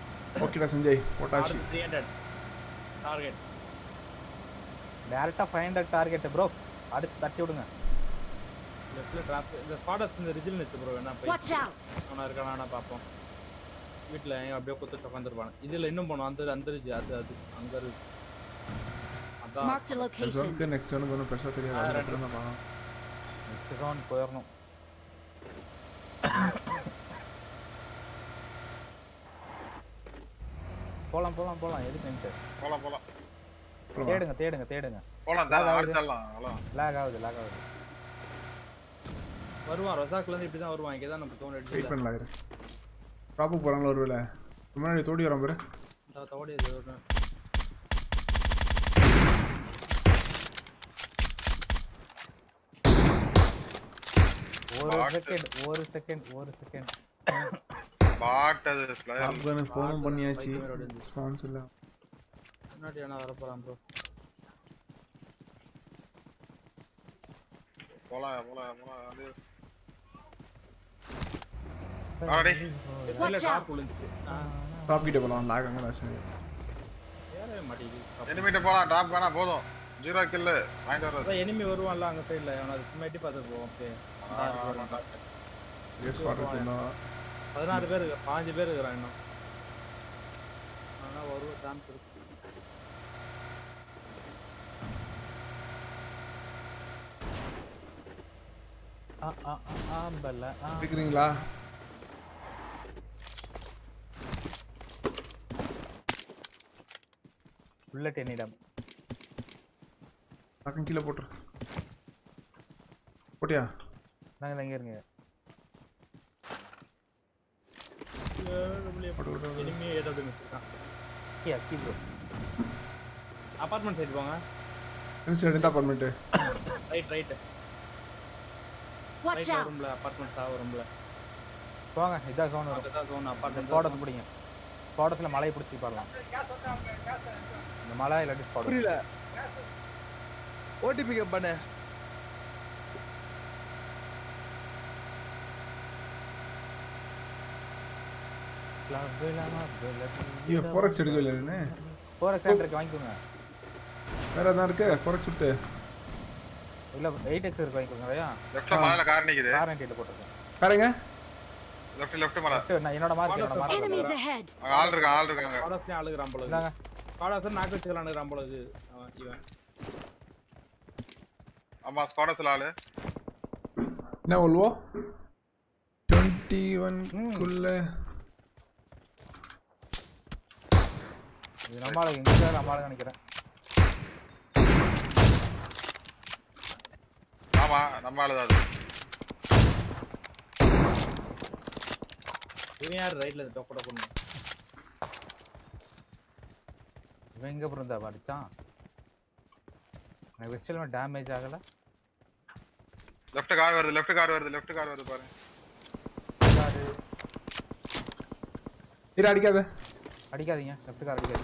Okay, Sanjay, what are you? 300. Target. Delta find the target, bro. That's that you do. The spot is in the region. Watch out! Mark the location. Next one. I'm going to go to the already. Watch out! Drop it down. Lag on that. Enemy to fall. Drop gana bodo. Zero kill. Find out. Enemy oru one lag on side la. Ona smite paadu go. Yes, spot it na. 16 பேர் இருக்கறாங்க இன்னும். ஆனா ஒரு Tom இருக்கு. ஆம்பல. இருக்கீங்களா? Bullet any dam. I can kill a potter. What ya? I'm going to get him. Yeah, keep it. Apartment side, Bonga. Inside the apartment. Right. Watch out. Apartment tower. Bonga, it's a zone. Apartment. Quarters la malai pudichi paarala indha malai illa discord purila otp pick up panna ये forex எடுக்கவே இல்ல என்ன forex சென்டருக்கு வாங்கிடுங்க வேற என்ன இருக்கு forex சுட்டு இல்ல 8x இருக்கு வாங்கிடுங்க ரையா லெஃப்ட்ல மேல கார் நிக்குது கார் நிக்கிட்ட போட்டுருங்க பாருங்க லெஃப்ட் மேல நான் என்னோட மார்க் என்னோட மார்க் ஆள் இருக்காங்க காலஸ்ல ஆளுகறான் போல இருக்கு காலஸ் நாக்க வெச்சுக்கலாம் ராம்போல இது இவன் அம்மா ஸ்குவாட்ஸ்ல ஆளு என்ன बोलவோ 21 குள்ள இது நம்மால எங்க நம்மால நினைக்கிறேன் ஆமா நம்மால தான் இது यार ரைட்ல டொப்பட பண்ணு இவன் எங்க புறந்தா அடிச்சான் நான் வெஸ்டல்ல டேமேஜ் ஆகல लेफ्ट कार வருது பாரு இர அடிக்காதீங்க लेफ्ट कार அடிக்காதீங்க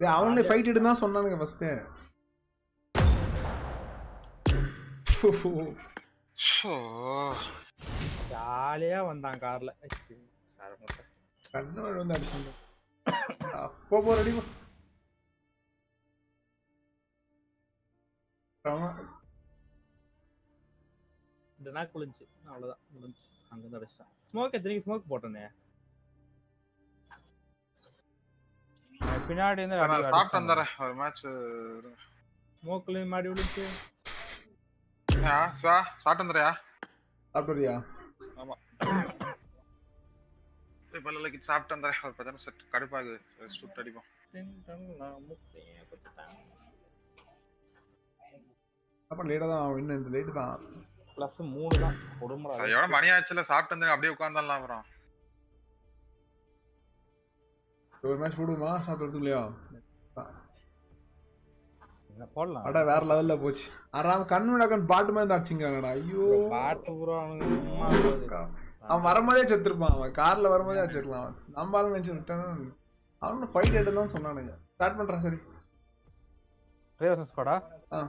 டேய் அவனே ஃபைட் எடுனா சொன்னானுங்க ஃபர்ஸ்ட் சோ ஜாலியா வந்தான் கார்ல கண்ணு மேல வந்து அடிச்சான் அப்போ போறடி ராமா டனா குளிஞ்சு அவ்வளவுதான் குளிஞ்சு அங்க வந்து அடிச்சான் ஸ்மோக் எதிரிக்கு ஸ்மோக் போட்டானே பின்னாடி இருந்து நான் சாப்ட் வந்தறேன் ஒரு மேட்ச் ஸ்மோக்ல மாடி விழுந்து ஆ ஸ்வா சாப்ட் வந்தறியா சாப்ட்றியா ஆமா ஏ பல்லலக்கு சாப்ட் வந்தறேன் ஒரு 10 செட் கடுப்பாகுது ஸ்டூட் அடிப்போம் 10 டன் நான் முட்டை பட்டேன் அப்ப லேட்டா தான் இன்ன இந்த லேட் தான் ப்ளஸ் 3 தான் கொடுமறா எவ்வளவு மணி ஆச்சுல சாப்பிட்டு வந்து அப்படியே உட்கார்ந்தாலாம் அப்புறம் ஒரு மேட்ச் போடுமா சாப்பிட்டு இல்லையா என்ன போடலாம் அட வேற லெவல்ல போச்சு ஆறாம் கண்ணுடகன் பாட் மாதிரி அடிச்சிங்கடா ஐயோ பாட் ப்ரோ அவன் வரமதே செத்துறப்பான் அவன் கார்ல வரமதே அடிச்சிரலாம் நம்மால நினைச்சு விட்டானே அவனு ஃபைட் எடுத்தான் சொன்னானுங்க ஸ்டார்ட் பண்றேன் சரி ரேவர்ஸ் ஸ்குவாடா ஆ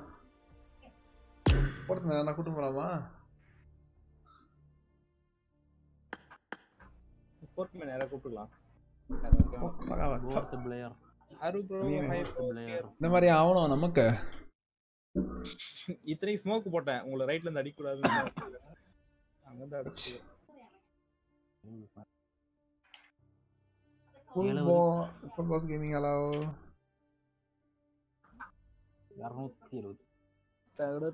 போறது நான் கூட்டி போறமா ஃபோர்த் மேன் யாரை கூப்பிடலாம் ஃபோர்த் பிளேயர் ஆறு ப்ரோ ஃபைவ் பிளேயர் இந்த மாதிரி ஆவணோ நமக்கு இத்ரே ஸ்மோக் போட்டேன் உங்களை ரைட்ல இருந்து அடிக்க கூடாது அங்க தான் அடிச்சு ஃபுல் பாஸ் கேமிங் அலவ் 270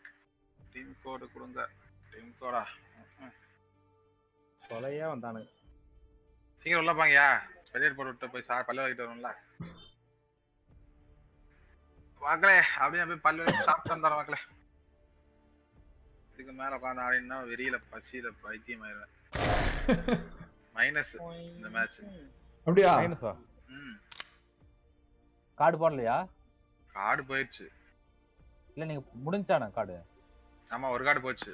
டீம் கோட் கொடுங்க டீம் கோடா சோலையா வந்தானே சீக்கிரம் உள்ள பாங்கயா ஸ்பெலிட் போட்டு விட்டு போய் சார் பல்ல வலிக்கிட்டு வரணும்ல வாங்களே அப்படியே போய் பல்ல வலி சாப்பிட்டு வந்தாரு வாங்களே இதுக்கு மேல உட்கார்ந்து ஆடினா வெறியில பசியில பைத்தியம் ஆயிடுவேன் மைனஸ் இந்த மேட்ச் அப்படியே மைனஸா கார்டு போடலையா கார்டு போயிடுச்சு இல்ல நீங்க முடிஞ்சானே கார்டு ஆமா ஒரு கார்டு போச்சு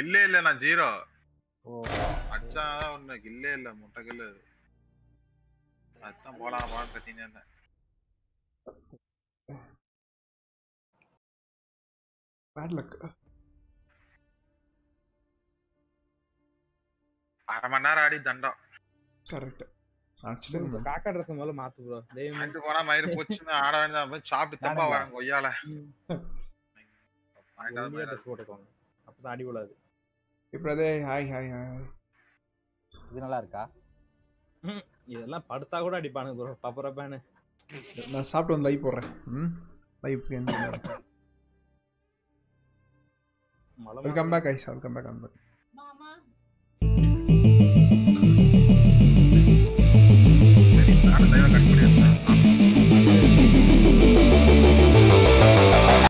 இல்ல நான் ஜீரோ ஓ அச்சா ஒண்ணு இல்ல முட்டை கில்ல அதான் போலாம் பாத்தீங்க என்ன bad luck அரமனார் ஆடி தண்டம் கரெக்ட் ஆக்சுவலி இந்த காக்கா Dress மேல மாத்து bro டேய் வந்து போற மயிர போச்சுனா ஆட வேண்டியதா சாப்பிட்டு தப்பா வரங்க கொய்யால இது நல்லா இருக்கா? இதெல்லாம் படுத்தா கூட அடிப்பானுங்க ப்ரோ. பப்பரப்பானு நான் சாப்பிட்டு வந்து லைவ் போடுறேன். லைவ் கேம் போடுறேன். Welcome back guys. Welcome back. மாமா சரி, நான் லைவ் கட் பண்ணிடுறேன்.